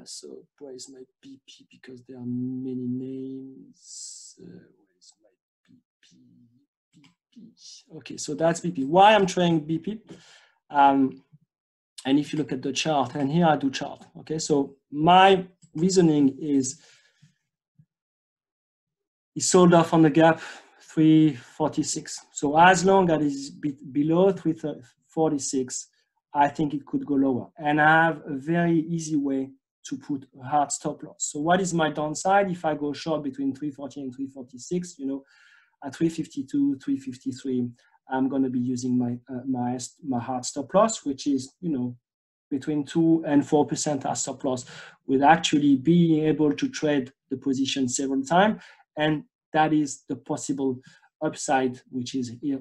So where is my BP? Because there are many names. Where is my BP? Okay, so that's BP. Why I'm trading BP? And if you look at the chart, and here I do chart. Okay, so my reasoning is it sold off on the gap 346. So as long as it's below 346, I think it could go lower. And I have a very easy way to put a hard stop loss. So what is my downside if I go short between 340 and 346? You know, at 352, 353, I'm going to be using my hard stop loss, which is, you know, between 2 and 4% as stop loss, with actually being able to trade the position several times. And that is the possible upside, which is here,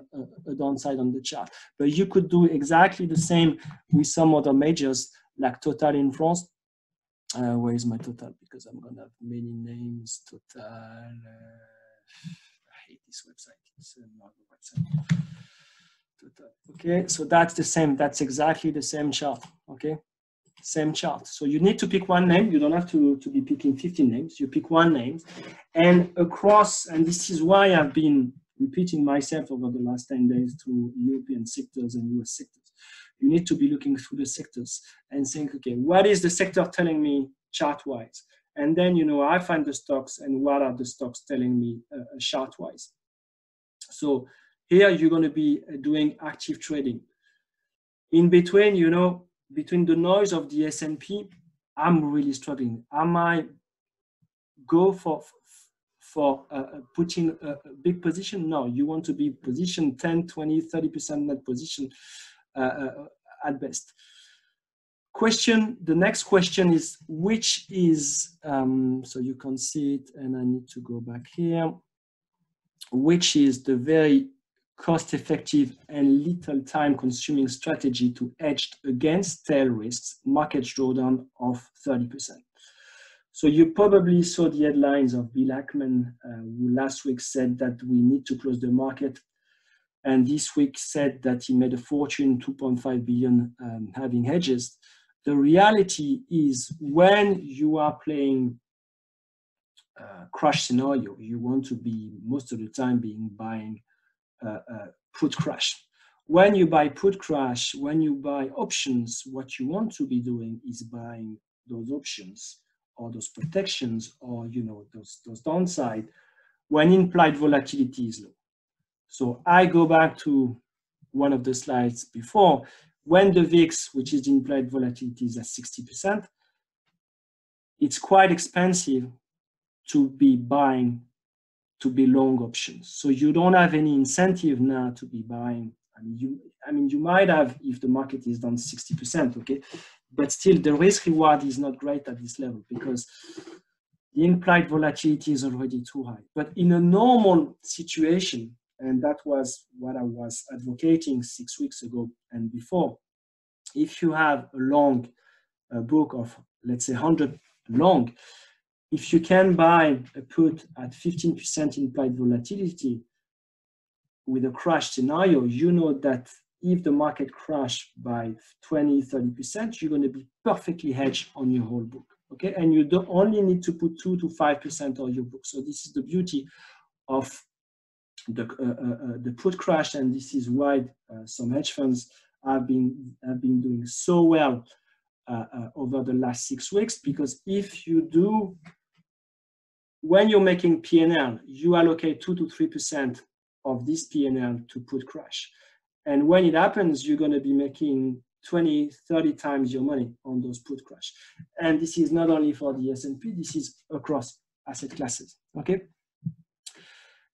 a downside on the chart. But you could do exactly the same with some other majors like Total in France. Where is my Total? Because I'm going to have many names. Total, I hate this website. It's another website. Total. Okay, so that's the same. That's exactly the same chart. Okay, same chart. So you need to pick one name. You don't have to be picking 15 names. You pick one name, and across. And this is why I've been repeating myself over the last 10 days through European sectors and US sectors. You need to be looking through the sectors and think, okay, what is the sector telling me chart-wise? And then, you know, I find the stocks and what are the stocks telling me chart-wise. So here you're going to be doing active trading. In between, you know, between the noise of the S&P, I'm really struggling. Am I go for putting a big position? No, you want to be positioned 10, 20, 30% net position at best. Question, the next question is, which is, so you can see it, and I need to go back here, which is the very cost-effective and little time-consuming strategy to hedge against tail risks, market drawdown of 30%. So you probably saw the headlines of Bill Ackman, who last week said that we need to close the market, and this week said that he made a fortune, 2.5 billion, having hedges. The reality is, when you are playing crash scenario, you want to be most of the time buying put crash. When you buy put crash, when you buy options, what you want to be doing is buying those options or those protections, or, you know, those downside when implied volatility is low. So I go back to one of the slides before. When the VIX, which is the implied volatility, is at 60%, it's quite expensive to be buying, to be long options. So you don't have any incentive now to be buying. I mean, you might have if the market is down 60%, okay? But still, the risk reward is not great at this level because the implied volatility is already too high. But in a normal situation, and that was what I was advocating 6 weeks ago and before, if you have a long book of, let's say, 100 long, if you can buy a put at 15% implied volatility with a crash scenario, you know that if the market crash by 20, 30%, you're going to be perfectly hedged on your whole book. Okay, and you don't only need to put 2 to 5% on your book. So this is the beauty of the put crash, and this is why some hedge funds have been doing so well over the last 6 weeks, because if you do, when you're making P&L, you allocate 2 to 3% of this P&L to put crash, and when it happens, you're going to be making 20, 30 times your money on those put crash. And this is not only for the S&P, this is across asset classes. Okay.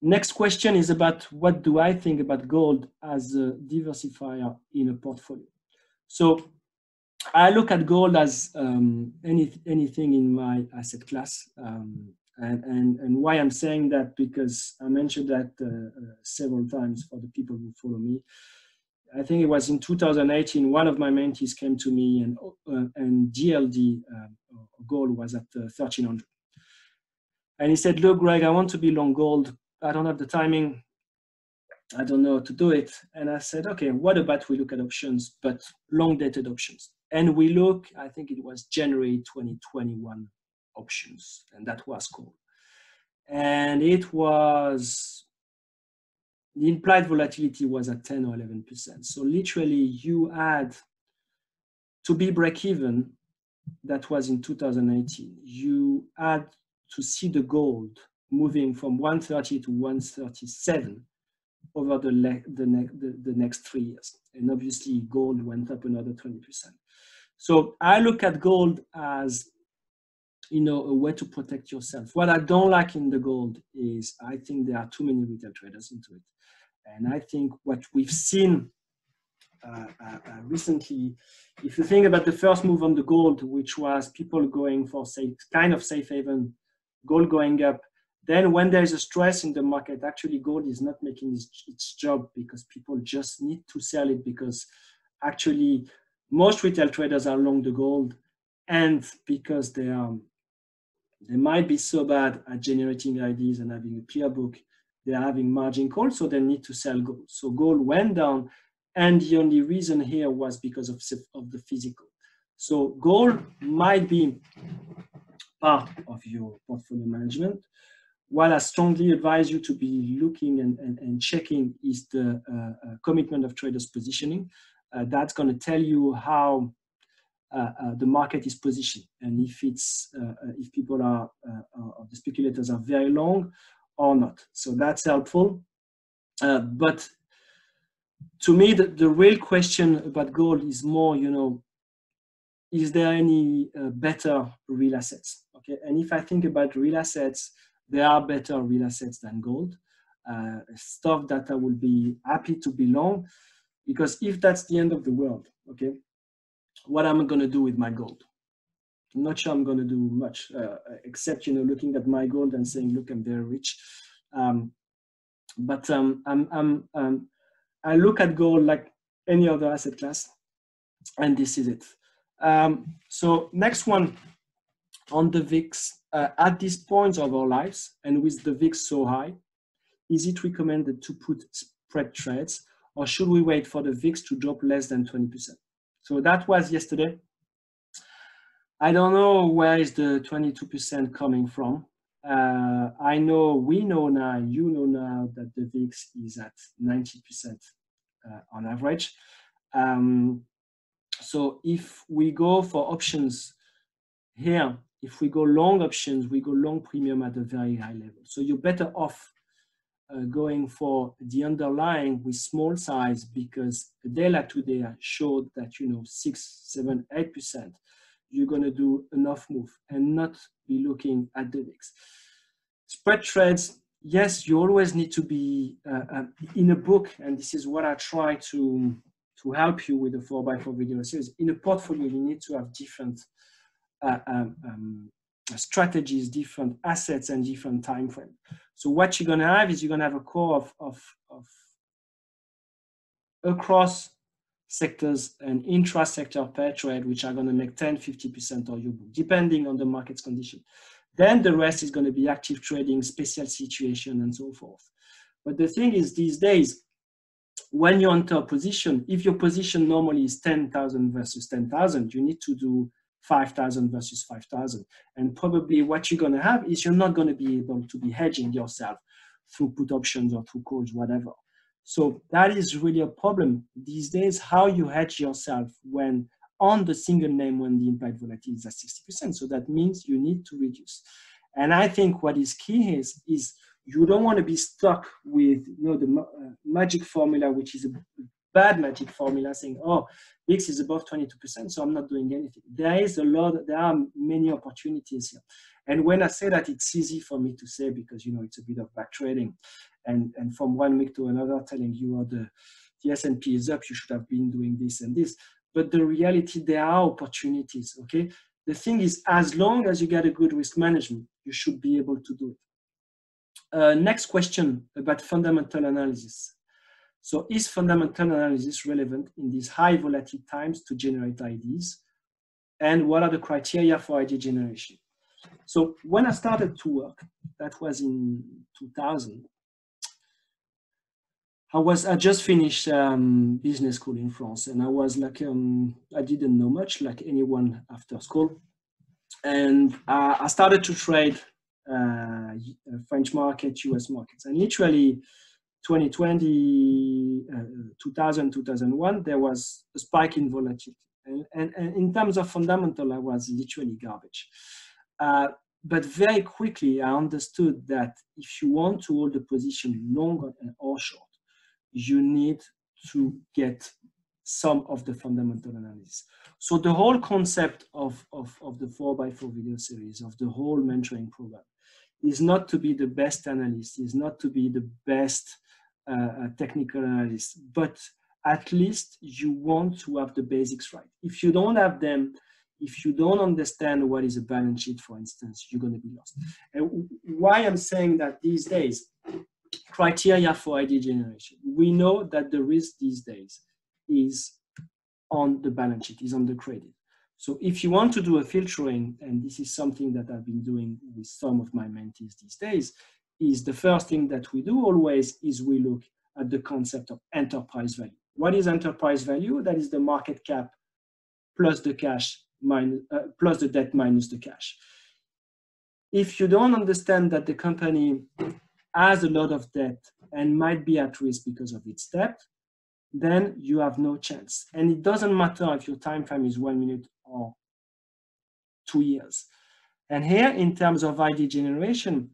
Next question is about what do I think about gold as a diversifier in a portfolio. So I look at gold as anything in my asset class. And why I'm saying that, because I mentioned that several times for the people who follow me, I think it was in 2018, one of my mentees came to me and GLD gold was at 1,300. And he said, look, Greg, I want to be long gold. I don't have the timing. I don't know how to do it. And I said, okay, what about we look at options, but long dated options. And we look, I think it was January 2021 options, and that was cool. And it was, the implied volatility was at 10 or 11%. So literally you had to be break even, that was in 2018, you had to see the gold moving from 130 to 137 over the next 3 years. And obviously gold went up another 20%. So I look at gold as, you know, a way to protect yourself. What I don't like in the gold is I think there are too many retail traders into it. And I think what we've seen recently, if you think about the first move on the gold, which was people going for safe, kind of safe haven, gold going up, then when there's a stress in the market, actually gold is not making its job because people just need to sell it, because actually most retail traders are long the gold, and because they might be so bad at generating IDs and having a clear book, they are having margin calls, so they need to sell gold. So gold went down, and the only reason here was because of the physical. So gold might be part of your portfolio management. What I strongly advise you to be looking and checking is the commitment of traders positioning. That's going to tell you how the market is positioned, and if it's if people are the speculators are very long or not. So that's helpful. But to me, the real question about gold is more, you know, is there any better real assets? Okay, and if I think about real assets, there are better real assets than gold. Stuff that I will be happy to belong, because if that's the end of the world, okay, what am I going to do with my gold? I'm not sure I'm going to do much, except, you know, looking at my gold and saying, look, I'm very rich. I look at gold like any other asset class, and this is it. So next one on the VIX. At this point of our lives, and with the VIX so high, is it recommended to put spread trades, or should we wait for the VIX to drop less than 20%? So that was yesterday. I don't know where is the 22% coming from. I know, we know now, you know now that the VIX is at 90% on average. So if we go for options here, if we go long options, we go long premium at a very high level. So you're better off going for the underlying with small size, because a day like today showed that, you know, 6, 7, 8%, you're going to do enough move and not be looking at the VIX. Spread trades, yes, you always need to be in a book, and this is what I try to help you with the 4x4 video series. In a portfolio, you need to have different strategies, different assets, and different time frame. So what you're going to have is you're going to have a core of across sectors and intra-sector pair trade, which are going to make 10, 50% of your book, depending on the market's condition. Then the rest is going to be active trading, special situation, and so forth. But the thing is, these days, when you enter a position, if your position normally is 10,000 versus 10,000, you need to do 5,000 versus 5,000. And probably what you're going to have is you're not going to be able to be hedging yourself through put options or through calls, whatever. So that is really a problem these days, how you hedge yourself when on the single name, when the implied volatility is at 60%. So that means you need to reduce. And I think what is key is you don't want to be stuck with, you know, the magic formula, which is a bad magic formula, saying, oh, VIX is above 22%, so I'm not doing anything. There is a lot, there are many opportunities here. And when I say that, it's easy for me to say, because, you know, it's a bit of back trading. And from 1 week to another, telling you, oh, the S&P is up, you should have been doing this and this. But the reality, there are opportunities, okay? The thing is, as long as you get a good risk management, you should be able to do it. Next question about fundamental analysis. So is fundamental analysis relevant in these high volatile times to generate IDs? And what are the criteria for ID generation? So when I started to work, that was in 2000, I just finished business school in France, and I was like, I didn't know much like anyone after school. And I started to trade French market, US markets. And literally 2020, 2000, 2001, there was a spike in volatility. And in terms of fundamental, I was literally garbage. But very quickly, I understood that if you want to hold the position long or short, you need to get some of the fundamental analysis. So the whole concept of the 4x4 video series, of the whole mentoring program, is not to be the best analyst, is not to be the best technical analyst, but at least you want to have the basics right. If you don't have them, if you don't understand what is a balance sheet, for instance, you're going to be lost. And why I'm saying that these days, criteria for ID generation. We know that the risk these days is on the balance sheet, is on the credit. So if you want to do a filtering, and this is something that I've been doing with some of my mentees these days, is the first thing that we do always is we look at the concept of enterprise value. What is enterprise value? That is the market cap plus the cash minus, plus the debt minus the cash. If you don't understand that the company has a lot of debt and might be at risk because of its debt, then you have no chance. And it doesn't matter if your time frame is 1 minute or 2 years. And here, in terms of ID generation,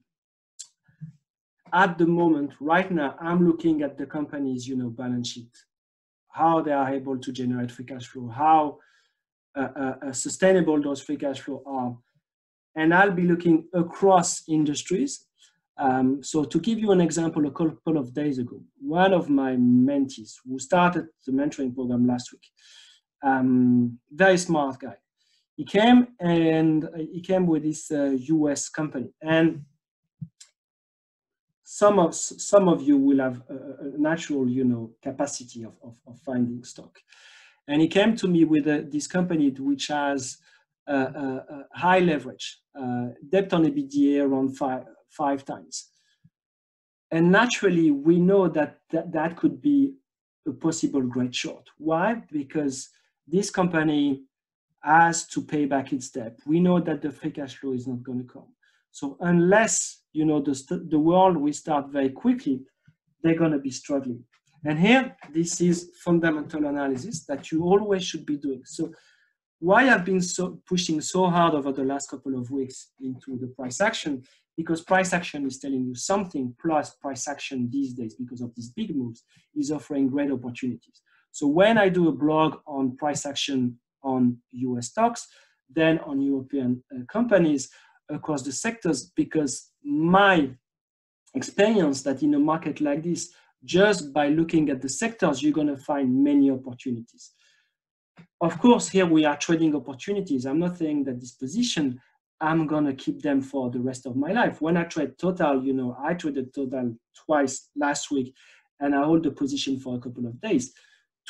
at the moment, right now, I'm looking at the company's, balance sheet, how they are able to generate free cash flow, how sustainable those free cash flow are. And I'll be looking across industries. So to give you an example, a couple of days ago, one of my mentees who started the mentoring program last week, very smart guy, he came with this US company, and some of you will have a natural, capacity of finding stock. And he came to me with this company which has high leverage, debt on EBITDA around five times. And naturally, we know that that could be a possible great short. Why? Because this company has to pay back its debt. We know that the free cash flow is not going to come. So unless, the world will start very quickly, they're going to be struggling. And here, this is fundamental analysis that you always should be doing. So why I've been pushing so hard over the last couple of weeks into the price action, because price action is telling you something, plus price action these days, because of these big moves, is offering great opportunities. So when I do a blog on price action on US stocks, then on European companies across the sectors, because my experience that in a market like this, just by looking at the sectors, you're going to find many opportunities. Of course, here we are trading opportunities. I'm not saying that this position, I'm going to keep them for the rest of my life. When I trade Total, I traded Total twice last week, and I hold the position for a couple of days.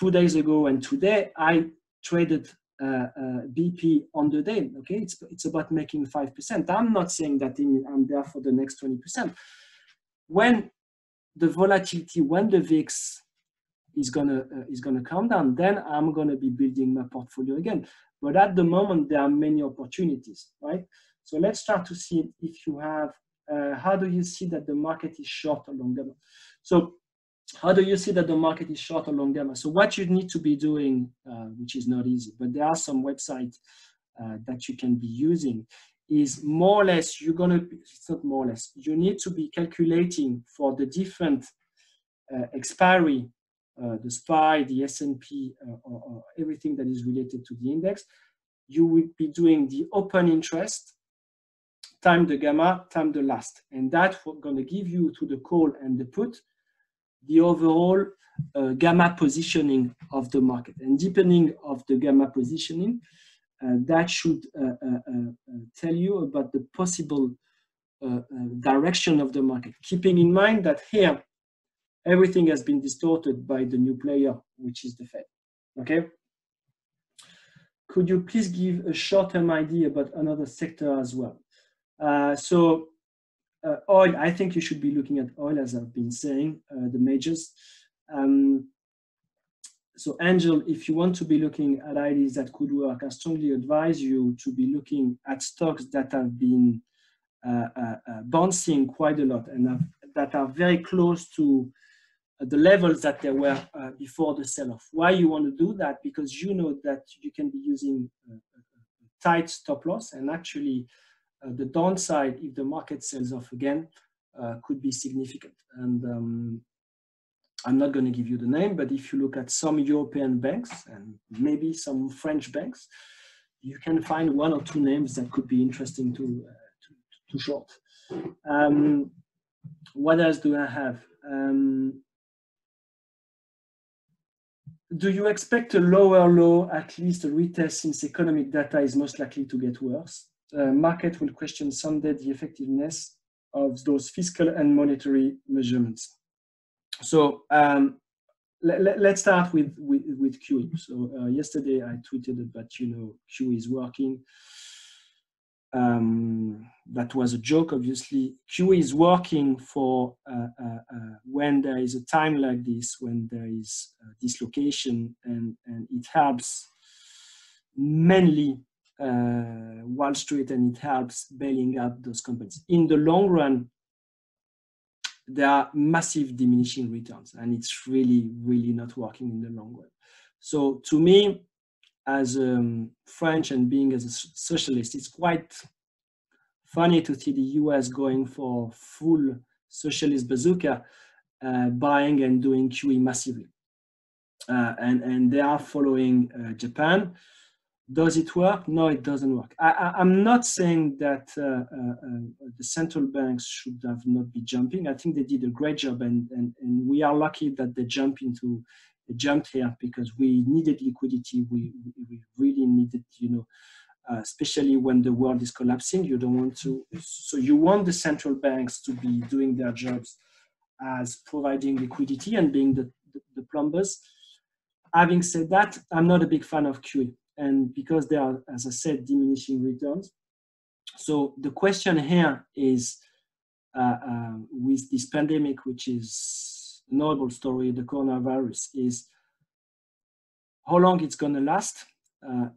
2 days ago and today, I traded BP on the day. Okay, it's about making 5%. I'm not saying that I'm there for the next 20%. When the volatility, when the VIX is gonna come down, then I'm gonna be building my portfolio again. But at the moment, there are many opportunities, right? So let's start to see if you have, how do you see that the market is short or long gamma? So how do you see that the market is short or long gamma? So what you need to be doing, which is not easy, but there are some websites that you can be using, is more or less, it's not more or less, you need to be calculating for the different expiry, the SPY, the S&P, or everything that is related to the index. You will be doing the open interest, time the gamma, time the last. And that's going to give you, to the call and the put, the overall gamma positioning of the market. And depending of the gamma positioning, that should tell you about the possible direction of the market. Keeping in mind that here, everything has been distorted by the new player, which is the Fed. Okay? Could you please give a short-term idea about another sector as well? Oil, I think you should be looking at oil, as I've been saying, the majors. So Angel, if you want to be looking at ideas that could work, I strongly advise you to be looking at stocks that have been bouncing quite a lot and that are very close to the levels that they were before the sell-off. Why you want to do that? Because you know that you can be using tight stop loss, and actually the downside, if the market sells off again, could be significant. And I'm not going to give you the name, but if you look at some European banks and maybe some French banks, you can find one or two names that could be interesting to short. What else do I have? Do you expect a lower low, at least a retest, since economic data is most likely to get worse? Market will question someday the effectiveness of those fiscal and monetary measurements. So let's start with QE. So yesterday I tweeted about, you know, QE is working. That was a joke, obviously. QE is working for when there is a time like this, when there is dislocation, and it helps mainly Wall Street, and it helps bailing out those companies. In the long run, there are massive diminishing returns, and it's really, really not working in the long run. So to me, as French and being as a socialist, it's quite funny to see the US going for full socialist bazooka, buying and doing QE massively. And they are following Japan. Does it work? No, it doesn't work. I'm not saying that the central banks should have not be jumping. I think they did a great job, and we are lucky that they jumped here, because we needed liquidity. We really needed, you know, especially when the world is collapsing. You don't want to, so you want the central banks to be doing their jobs as providing liquidity and being the plumbers. Having said that, I'm not a big fan of QE. And because there are, as I said, diminishing returns. So the question here is, with this pandemic, which is a novel story, the coronavirus, is how long it's going to last.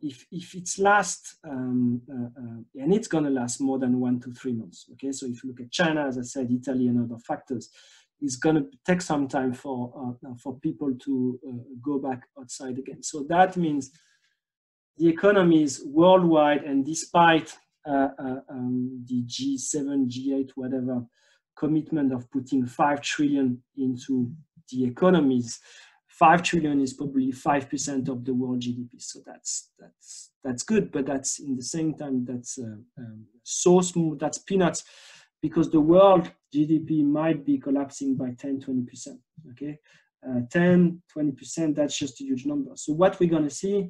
If it's last, and it's going to last more than 1 to 3 months. Okay, so if you look at China, as I said, Italy and other factors, it's going to take some time for people to go back outside again. So that means the economies worldwide, and despite the G7, G8, whatever commitment of putting 5 trillion into the economies, 5 trillion is probably 5% of the world GDP. So that's good, but that's in the same time that's so small, that's peanuts, because the world GDP might be collapsing by 10, 20%. Okay, 10, 20%. That's just a huge number. So what we're gonna see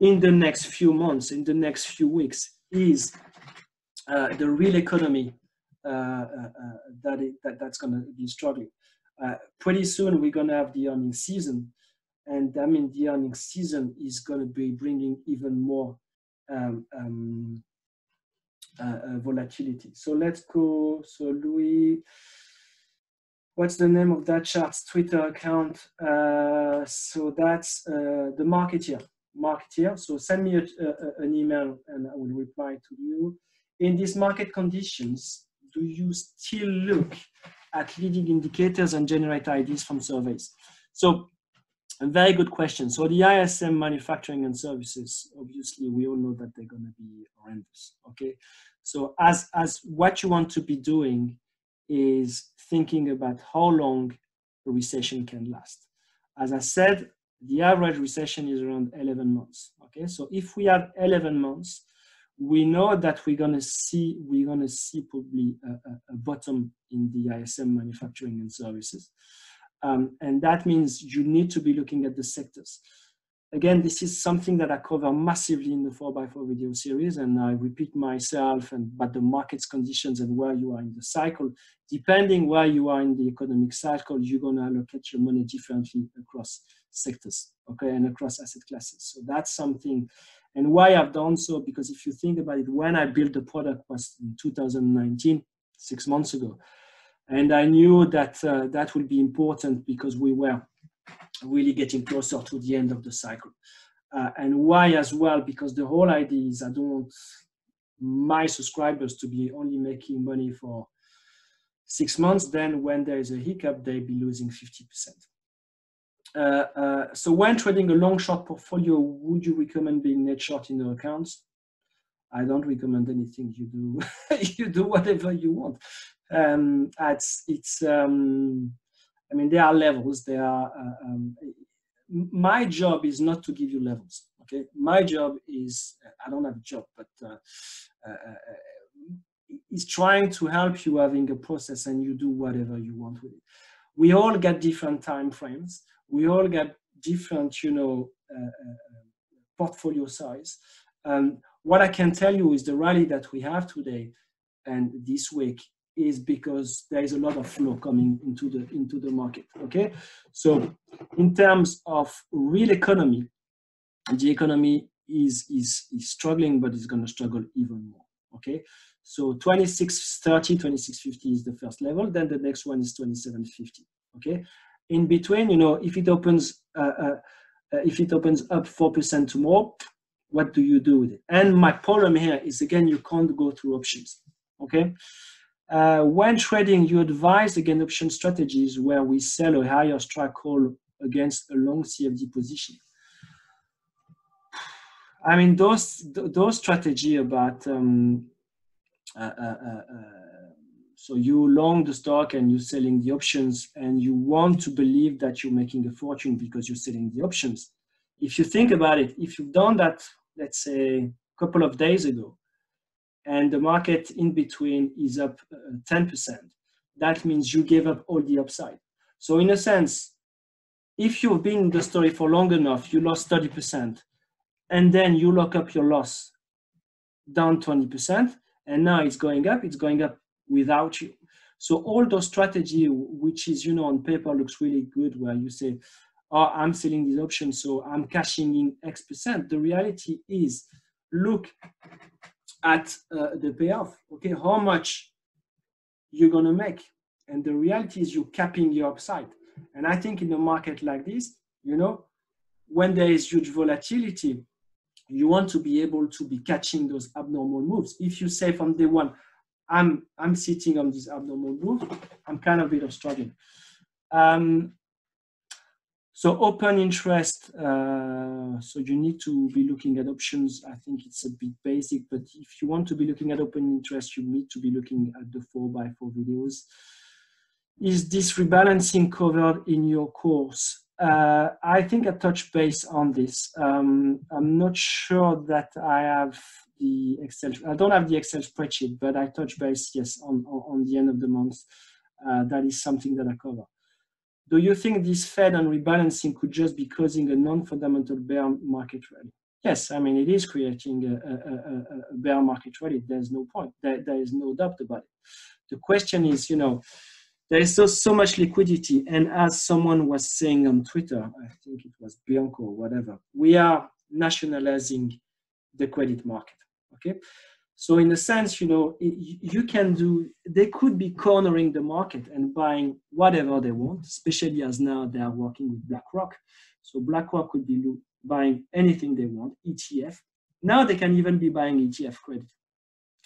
in the next few months, in the next few weeks, is the real economy that's going to be struggling. Pretty soon, we're going to have the earnings season, and I mean the earnings season is going to be bringing even more volatility. So let's go. So Louis, what's the name of that chart's Twitter account? So that's the market here. So send me an email and I will reply to you. In these market conditions, do you still look at leading indicators and generate ideas from surveys? So a very good question. So the ISM manufacturing and services, obviously we all know that they're going to be horrendous. Okay, so as what you want to be doing is thinking about how long a recession can last. As I said, the average recession is around 11 months. Okay, so if we have 11 months, we know that we're gonna see probably a bottom in the ISM manufacturing and services, and that means you need to be looking at the sectors. Again, this is something that I cover massively in the 4x4 video series, and I repeat myself, but the market's conditions and where you are in the cycle, depending where you are in the economic cycle, you're going to allocate your money differently across sectors, okay, and across asset classes. So that's something, and why I've done so, because if you think about it, when I built the product was in 2019, 6 months ago, and I knew that that would be important because we were really getting closer to the end of the cycle. And why as well? Because the whole idea is I don't want my subscribers to be only making money for 6 months. Then when there is a hiccup, they'll be losing 50%. So when trading a long short portfolio, would you recommend being net short in your accounts? I don't recommend anything you do. You do whatever you want. I mean, there are levels, there are, my job is not to give you levels, okay? My job is, I don't have a job, but it's trying to help you having a process and you do whatever you want with it. We all get different time frames. We all get different, you know, portfolio size. What I can tell you is the rally that we have today and this week is because there is a lot of flow coming into the market, okay? So in terms of real economy, the economy is struggling, but it's going to struggle even more, okay? So 2630, 2650 is the first level, then the next one is 2750, okay? In between, you know, if it opens up 4% tomorrow, what do you do with it? And my problem here is, again, you can't go through options, okay? When trading, you advise against option strategies where we sell a higher strike call against a long CFD position. I mean, those strategy about so you long the stock and you're selling the options, and you want to believe that you're making a fortune because you're selling the options. If you think about it, if you've done that, let's say a couple of days ago, and the market in between is up 10%. That means you gave up all the upside. So in a sense, if you've been in the story for long enough, you lost 30%, and then you lock up your loss down 20%, and now it's going up without you. So all those strategy, which is, you know, on paper looks really good, where you say, oh, I'm selling these options, so I'm cashing in X%. The reality is, look at the payoff, okay, how much you're gonna make. And the reality is you're capping your upside. And I think in a market like this, you know, when there is huge volatility, you want to be able to be catching those abnormal moves. If you say from day one, I'm sitting on this abnormal move, I'm kind of a bit of struggling. So open interest, so you need to be looking at options. I think it's a bit basic, but if you want to be looking at open interest, you need to be looking at the 4x4 videos. Is this rebalancing covered in your course? I think I touched base on this. I'm not sure that I have the Excel. I don't have the Excel spreadsheet, but I touched base, yes, on the end of the month. That is something that I cover. Do you think this Fed and rebalancing could just be causing a non-fundamental bear market rally? Yes, I mean, it is creating a bear market rally. There's no point. There is no doubt about it. The question is, you know, there is so much liquidity. And as someone was saying on Twitter, I think it was Bianco or whatever, we are nationalizing the credit market, okay? So in a sense, you know, you can do, they could be cornering the market and buying whatever they want, especially as now they are working with BlackRock. So BlackRock could be buying anything they want, ETF. Now they can even be buying ETF credit,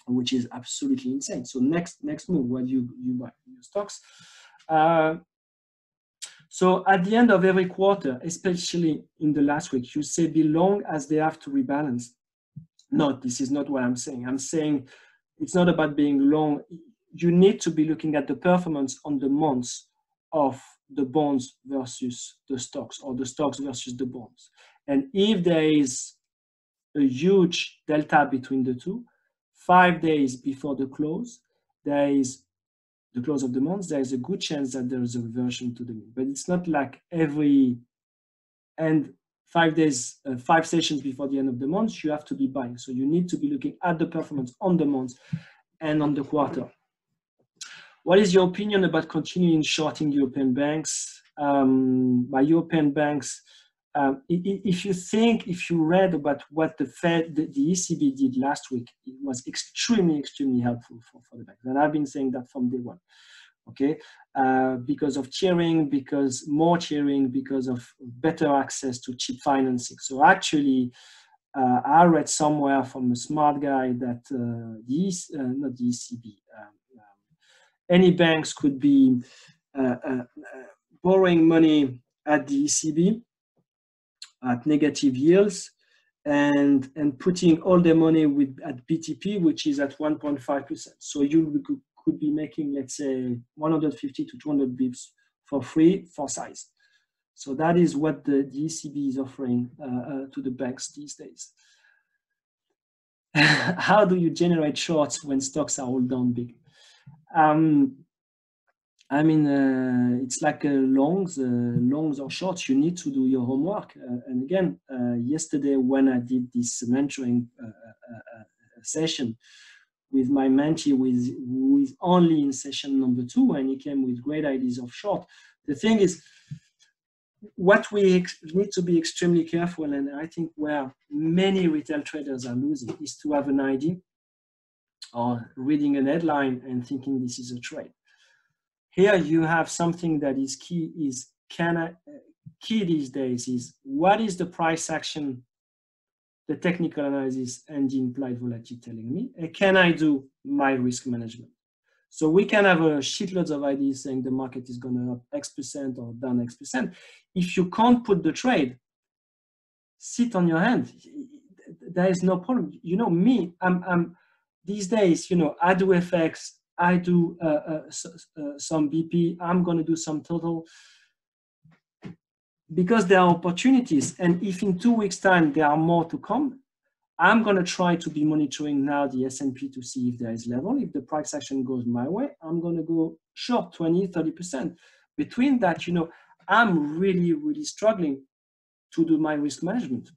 which is absolutely insane. So next move, what you buy your stocks. So at the end of every quarter, especially in the last week, you say be long as they have to rebalance. No, this is not what I'm saying. I'm saying it's not about being long. You need to be looking at the performance on the months of the bonds versus the stocks, or the stocks versus the bonds. And if there is a huge delta between the two, 5 days before the close, there is the close of the month, there is a good chance that there is a reversion to the mean. But it's not like every end 5 sessions before the end of the month, you have to be buying. So you need to be looking at the performance on the month and on the quarter. What is your opinion about continuing shorting European banks? By European banks, if you think, if you read about what the Fed, the ECB did last week, it was extremely, extremely helpful for the banks. And I've been saying that from day one. Okay, because of tiering, because more tiering, because of better access to cheap financing. So actually, I read somewhere from a smart guy that not the ECB, any banks could be borrowing money at the ECB at negative yields and putting all the money at BTP, which is at 1.5%. So you could be making, let's say, 150 to 200 bips for free for size. So that is what the ECB is offering to the banks these days. How do you generate shorts when stocks are all down big? I mean, it's like longs or shorts. You need to do your homework. And again, yesterday when I did this mentoring session, with my mentee who is only in session number 2, and he came with great ideas of short. The thing is, what we need to be extremely careful, and I think where many retail traders are losing, is to have an idea or reading a headline and thinking this is a trade. Here you have something that is key, key these days is what is the price action, the technical analysis and the implied volatility telling me, can I do my risk management? So we can have a shitloads of ideas saying the market is gonna up X% or down X%. If you can't put the trade, sit on your hand. There is no problem. You know me, I'm these days, you know, I do FX, I do some BP, I'm gonna do some total. Because there are opportunities, and if in 2 weeks' time there are more to come, I'm going to try to be monitoring now the S&P to see if there is level. If the price action goes my way, I'm going to go short 20, 30%. Between that, you know, I'm really, really struggling to do my risk management.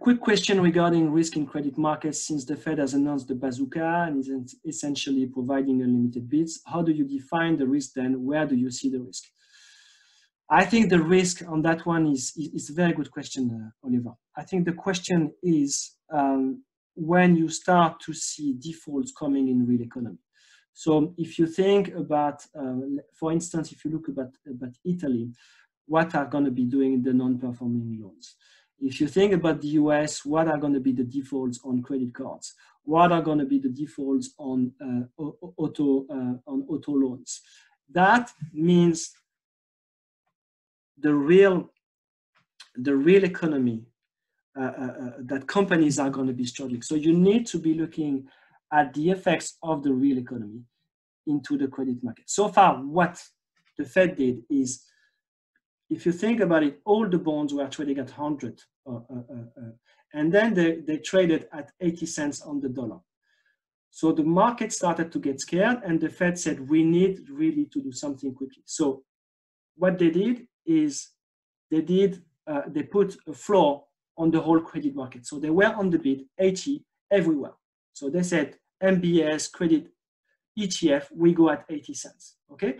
Quick question regarding risk in credit markets. Since the Fed has announced the bazooka and is essentially providing unlimited bids, how do you define the risk then? Where do you see the risk? I think the risk on that one is a very good question, Oliver. I think the question is when you start to see defaults coming in real economy. So if you think about, for instance, if you look about Italy, what are going to be doing the non-performing loans? If you think about the US, what are going to be the defaults on credit cards? What are going to be the defaults on auto loans? That means the real economy that companies are going to be struggling. So you need to be looking at the effects of the real economy into the credit market. So far, what the Fed did is, if you think about it, all the bonds were trading at 100, and then they traded at 80 cents on the dollar. So the market started to get scared, and the Fed said, we need really to do something quickly. So what they did is they put a floor on the whole credit market. So they were on the bid, 80 everywhere. So they said, MBS, credit, ETF, we go at 80 cents, okay?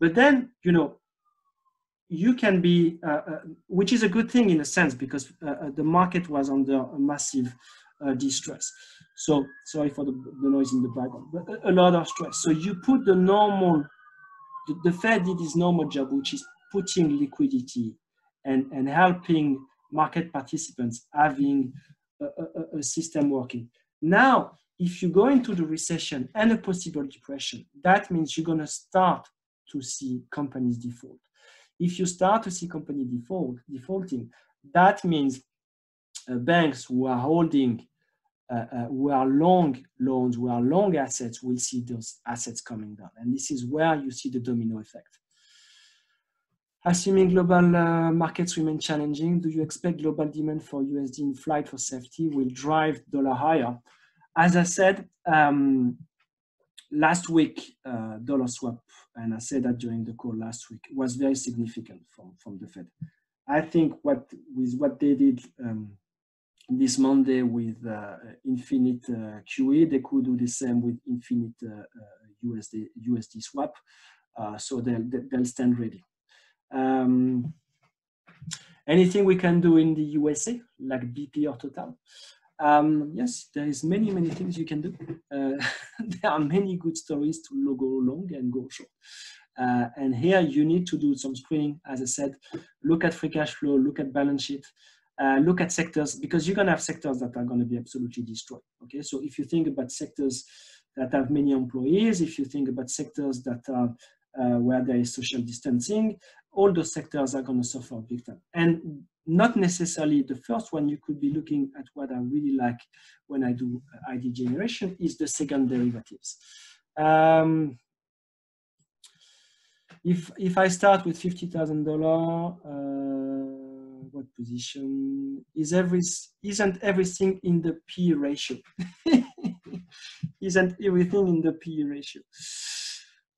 But then, you know, you can be, which is a good thing in a sense, because the market was under a massive distress. So, sorry for the noise in the background, but a lot of stress. So you put the normal, the Fed did his normal job, which is putting liquidity and helping market participants having a system working. Now, if you go into the recession and a possible depression, that means you're going to start to see companies default. If you start to see company defaulting, that means banks who are holding, who are long loans, who are long assets, will see those assets coming down. And this is where you see the domino effect. Assuming global markets remain challenging, do you expect global demand for USD in flight for safety will drive dollar higher? As I said, last week, dollar swap, and I said that during the call last week, was very significant from the Fed. I think what they did this Monday with infinite QE, they could do the same with infinite USD swap. So they'll stand ready. Anything we can do in the USA, like BP or Total? Yes, there is many things you can do. There are many good stories to go long and go short. And here you need to do some screening, as I said. Look at free cash flow, look at balance sheet, look at sectors, because you're gonna have sectors that are gonna be absolutely destroyed, okay? So if you think about sectors that have many employees, if you think about sectors that are where there is social distancing, all those sectors are gonna suffer big time. And not necessarily the first one. You could be looking at what I really like when I do ID generation is the second derivatives. If I start with $50,000, what position is isn't everything in the P ratio? Isn't everything in the P ratio?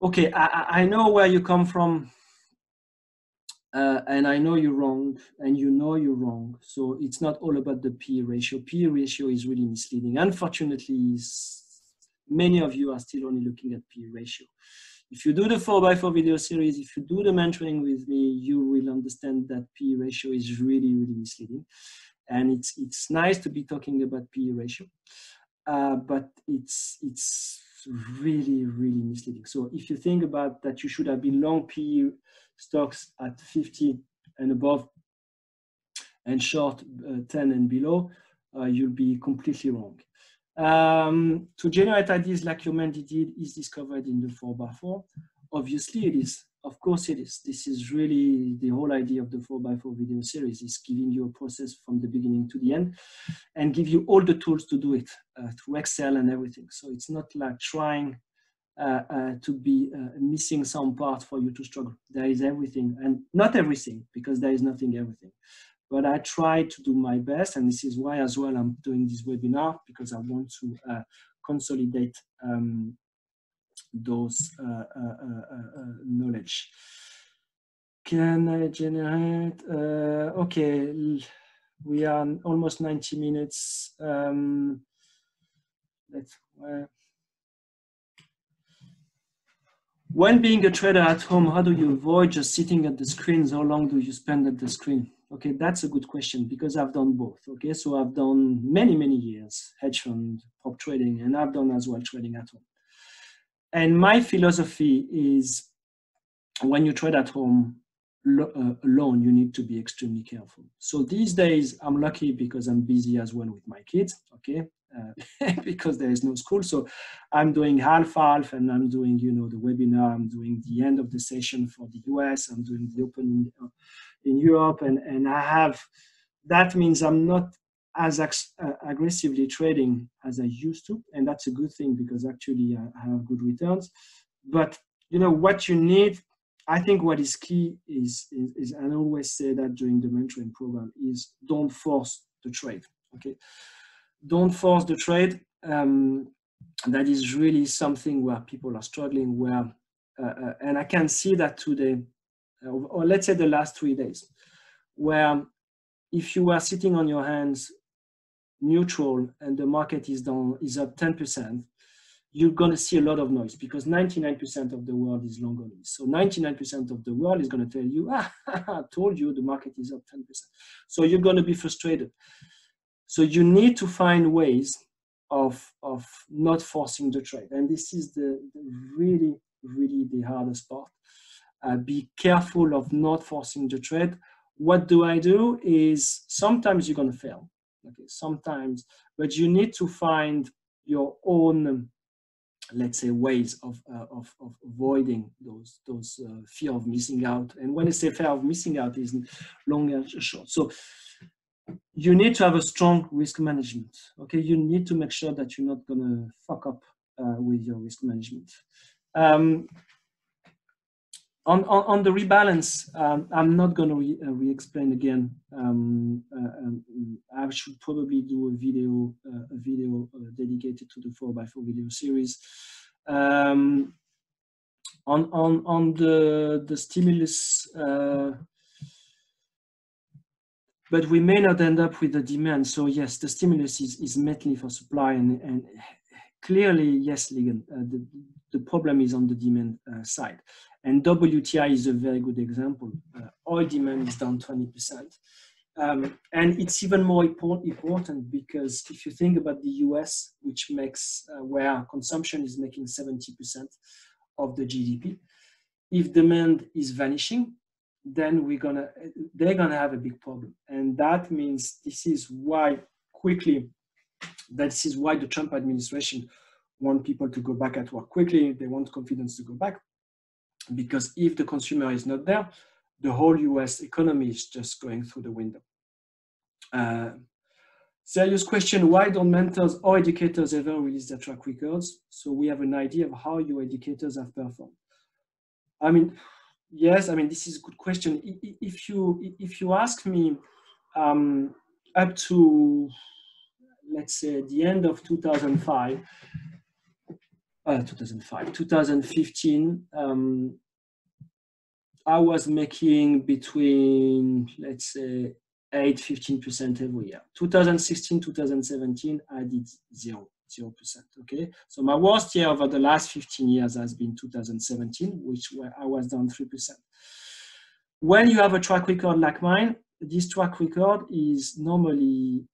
Okay, I know where you come from, and I know you're wrong, and you know you're wrong. So it's not all about the P ratio. P ratio is really misleading. Unfortunately, many of you are still only looking at P ratio. If you do the 4x4 video series, if you do the mentoring with me, you will understand that P ratio is really misleading. And it's nice to be talking about P ratio, but it's really misleading. So if you think about that, you should have been long P stocks at 50 and above and short 10 and below, you'll be completely wrong. To generate ideas like your man did is discovered in the 4x4. Obviously it is, of course it is. This is really the whole idea of the 4x4 video series, is giving you a process from the beginning to the end and give you all the tools to do it through Excel and everything. So it's not like trying to be missing some part for you to struggle. There is everything, and not everything, because there is nothing everything. But I try to do my best, and this is why as well I'm doing this webinar, because I want to consolidate those knowledge. Can I generate? Okay, we are almost 90 minutes. When being a trader at home, how do you avoid just sitting at the screens? How long do you spend at the screen? Okay, that's a good question, because I've done both. Okay, so I've done many years hedge fund, prop trading, and I've done as well trading at home. And my philosophy is, when you trade at home alone, you need to be extremely careful. So these days I'm lucky because I'm busy as well with my kids, okay, because there is no school. So I'm doing half-half, and I'm doing, you know, the webinar, I'm doing the end of the session for the US, I'm doing the open in Europe, and I have, that means I'm not as aggressively trading as I used to, and that's a good thing, because actually I have good returns. But you know what you need, I think what is key is I always say that during the mentoring program, is don't force the trade, okay? Don't force the trade. That is really something where people are struggling, where, and I can see that today, or let's say the last 3 days, where if you are sitting on your hands neutral and the market is down, is up 10%, you're going to see a lot of noise, because 99% of the world is long only. So 99% of the world is going to tell you, ah, I told you the market is up 10%. So you're going to be frustrated. So you need to find ways of not forcing the trade. And this is the really the hardest part. Be careful of not forcing the trade. What do I do is, sometimes you're going to fail, okay, sometimes, but you need to find your own, let's say, ways of avoiding those fear of missing out. And when I say fear of missing out, is long and short. So you need to have a strong risk management, okay? You need to make sure that you're not going to fuck up with your risk management. On the rebalance, I'm not going to re-explain again. I should probably do a video dedicated to the 4x4 video series. On the stimulus, but we may not end up with the demand. So yes, the stimulus is mainly for supply, and clearly, yes, Ligon, the problem is on the demand side. And WTI is a very good example. Oil demand is down 20%. And it's even more important because if you think about the US, which makes where consumption is making 70% of the GDP, if demand is vanishing, then they're gonna have a big problem. And that means this is why the Trump administration want people to go back at work quickly. They want confidence to go back, because if the consumer is not there, the whole US economy is just going through the window. Serious question, why don't mentors or educators ever release their track records so we have an idea of how your educators have performed? I mean, yes, I mean, this is a good question. If you ask me, up to, let's say, the end of 2015, I was making between, let's say, 8–15% every year. 2016, 2017, I did 0%. Okay, so my worst year over the last 15 years has been 2017, which where I was down 3%. When you have a track record like mine, this track record is normally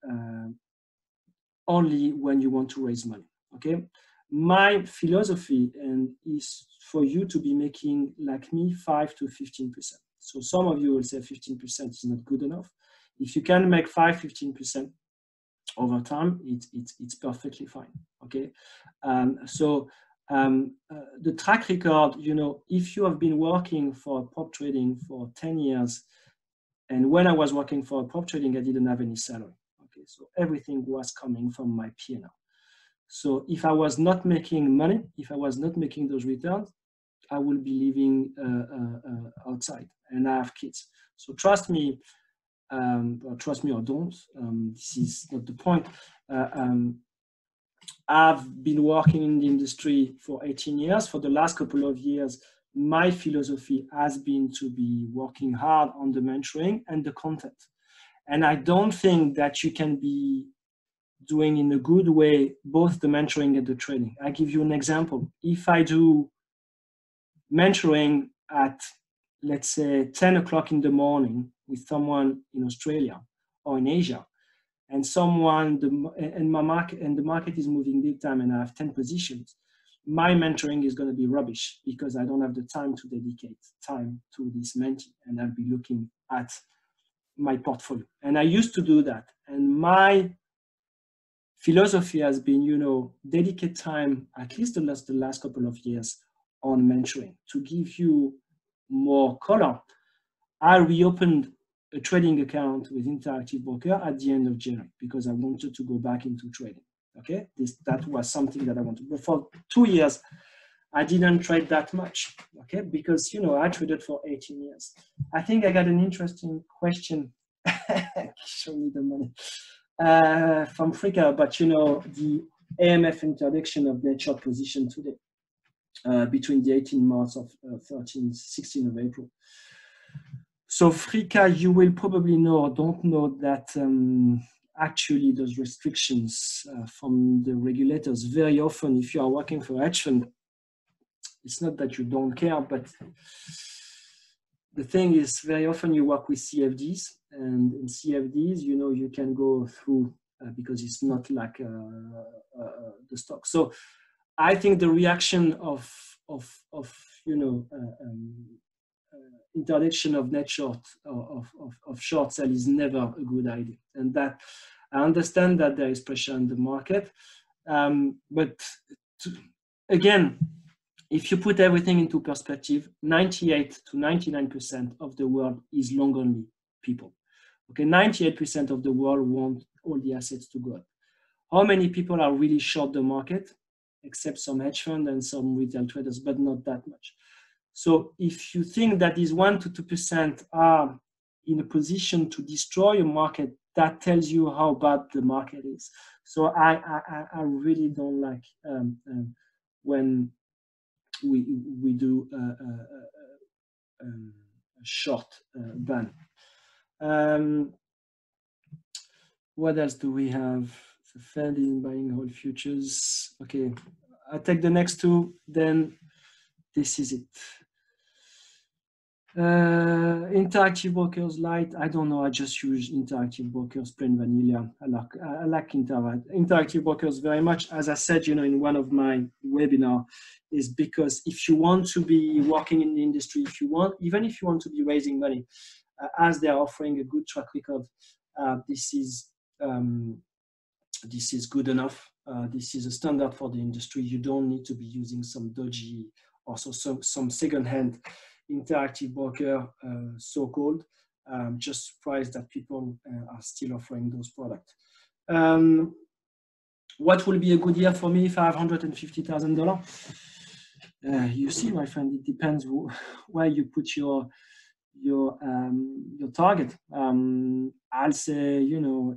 only when you want to raise money. Okay, my philosophy is for you to be making, like me, 5–15%. So some of you will say 15% is not good enough. If you can make 5–15% over time, it's perfectly fine. Okay, the track record, you know, if you have been working for prop trading for 10 years, and when I was working for prop trading, I didn't have any salary. Okay, so everything was coming from my P&L. So if I was not making money, if I was not making those returns, I will be living outside, and I have kids. So trust me. Trust me or don't, this is not the point. I've been working in the industry for 18 years. For the last couple of years, my philosophy has been to be working hard on the mentoring and the content. And I don't think that you can be doing in a good way both the mentoring and the training. I give you an example. If I do mentoring at, let's say, 10 o'clock in the morning with someone in Australia or in Asia, and the market is moving big time, and I have 10 positions, my mentoring is going to be rubbish because I don't have the time to dedicate time to this mentee, and I'll be looking at my portfolio. And I used to do that, and my philosophy has been, you know, dedicate time, at least the last couple of years, on mentoring. To give you more color, I reopened a trading account with Interactive Broker at the end of January because I wanted to go back into trading. Okay, that was something that I wanted. But for 2 years, I didn't trade that much. Okay, because, you know, I traded for 18 years. I think I got an interesting question. Show me the money from Frika, but you know, the AMF introduction of net short position today between the 18 months of 16 of April. So Frika, you will probably know or don't know that actually those restrictions from the regulators, very often if you are working for hedge fund, it's not that you don't care, but the thing is very often you work with CFDs, and in CFDs, you know, you can go through because it's not like the stock. So I think the reaction of you know, introduction of net short of short sell is never a good idea, and that I understand that there is pressure on the market, but again, if you put everything into perspective, 98% to 99% of the world is long only people. Okay, 98% of the world want all the assets to go up. How many people are really short the market? Except some hedge fund and some retail traders, but not that much. So if you think that these 1% to 2% are in a position to destroy a market, that tells you how bad the market is. So I really don't like when we do a short ban. What else do we have? The Fed in buying hold futures. Okay, I'll take the next two, then this is it. Interactive Brokers Lite, I don't know, I just use Interactive Brokers plain vanilla. I like Interactive Brokers very much. As I said, you know, in one of my webinar, is because if you want to be working in the industry, if you want, even if you want to be raising money, as they are offering a good track record, this is good enough. This is a standard for the industry. You don't need to be using some dodgy, also some second-hand Interactive Broker, so-called, just surprised that people are still offering those products. What will be a good year for me? $550,000. You see, my friend, it depends where you put your target. I'll say, you know,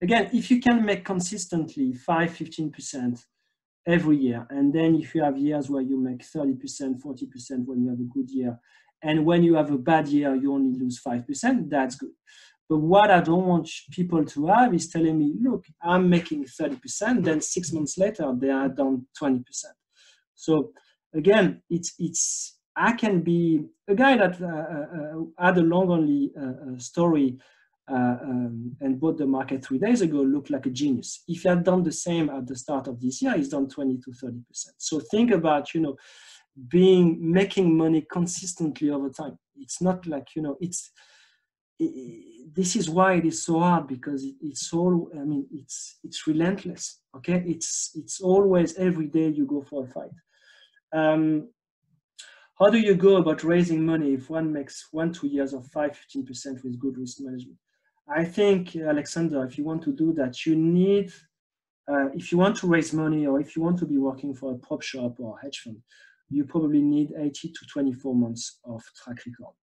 if you can make consistently 5–15% every year, and then if you have years where you make 30%, 40% when you have a good year, and when you have a bad year, you only lose 5%, that's good. But what I don't want people to have is telling me, look, I'm making 30%, then 6 months later, they are down 20%. So again, I can be a guy that had a long-only story and bought the market 3 days ago, looked like a genius. If he had done the same at the start of this year, he's done 20–30%. So think about, you know, making money consistently over time. It's not like, you know, this is why it is so hard, because it's relentless. Okay. It's always every day you go for a fight. How do you go about raising money if one makes 1–2 years of 5–15% with good risk management? I think, Alexander, if you want to do that, you need, if you want to raise money or if you want to be working for a prop shop or a hedge fund, you probably need 18 to 24 months of track record.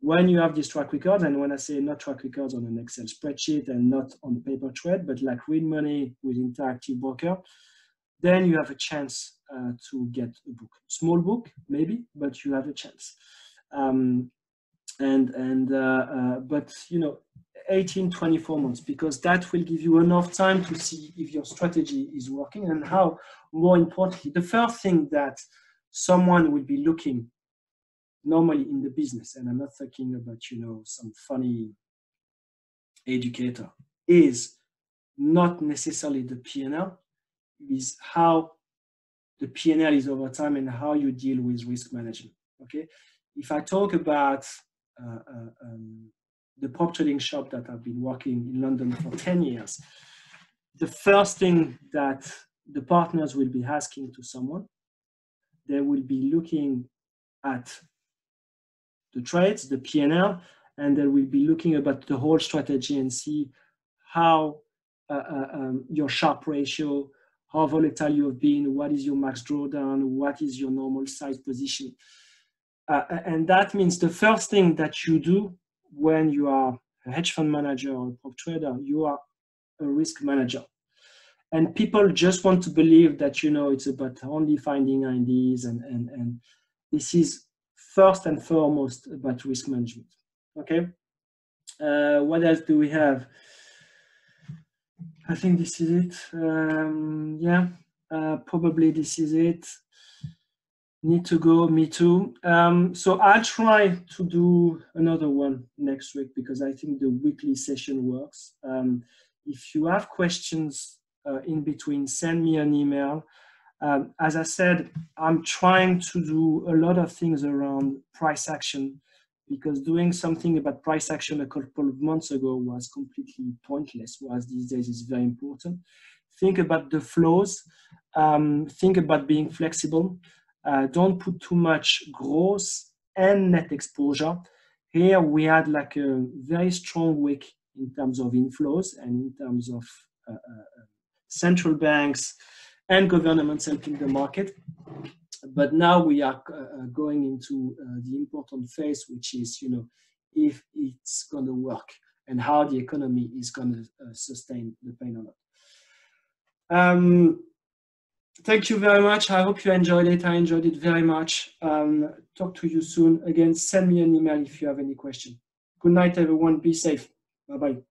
When you have these track records, and when I say not track records on an Excel spreadsheet and not on paper trade, but like real money with Interactive Broker, then you have a chance to get a book. Small book, maybe, but you have a chance. But you know, 18–24 months, because that will give you enough time to see if your strategy is working and how. More importantly, the first thing that someone would be looking normally in the business, and I'm not talking about, you know, some funny educator, is not necessarily the P&L, is how the P&L is over time and how you deal with risk management. Okay, if I talk about the prop trading shop that I've been working in London for 10 years, the first thing that the partners will be asking to someone, they will be looking at the trades, the P&L, and they will be looking about the whole strategy and see how your sharp ratio, how volatile you have been, what is your max drawdown, what is your normal size position. And that means the first thing that you do when you are a hedge fund manager or a prop trader, you are a risk manager. And people just want to believe that, you know, it's about only finding IDs, and this is first and foremost about risk management. Okay. What else do we have? I think this is it. Probably this is it. Need to go, me too. So I'll try to do another one next week, because I think the weekly session works. If you have questions in between, send me an email. As I said, I'm trying to do a lot of things around price action, because doing something about price action a couple of months ago was completely pointless, whereas these days is very important. Think about the flows. Think about being flexible. Don't put too much gross and net exposure. Here we had like a very strong week in terms of inflows and in terms of central banks and governments helping the market. But now we are going into the important phase, which is, you know, if it's going to work and how the economy is going to sustain the pain or not. Thank you very much. I hope you enjoyed it. I enjoyed it very much. Talk to you soon. Again, send me an email if you have any question. Good night, everyone. Be safe. Bye-bye.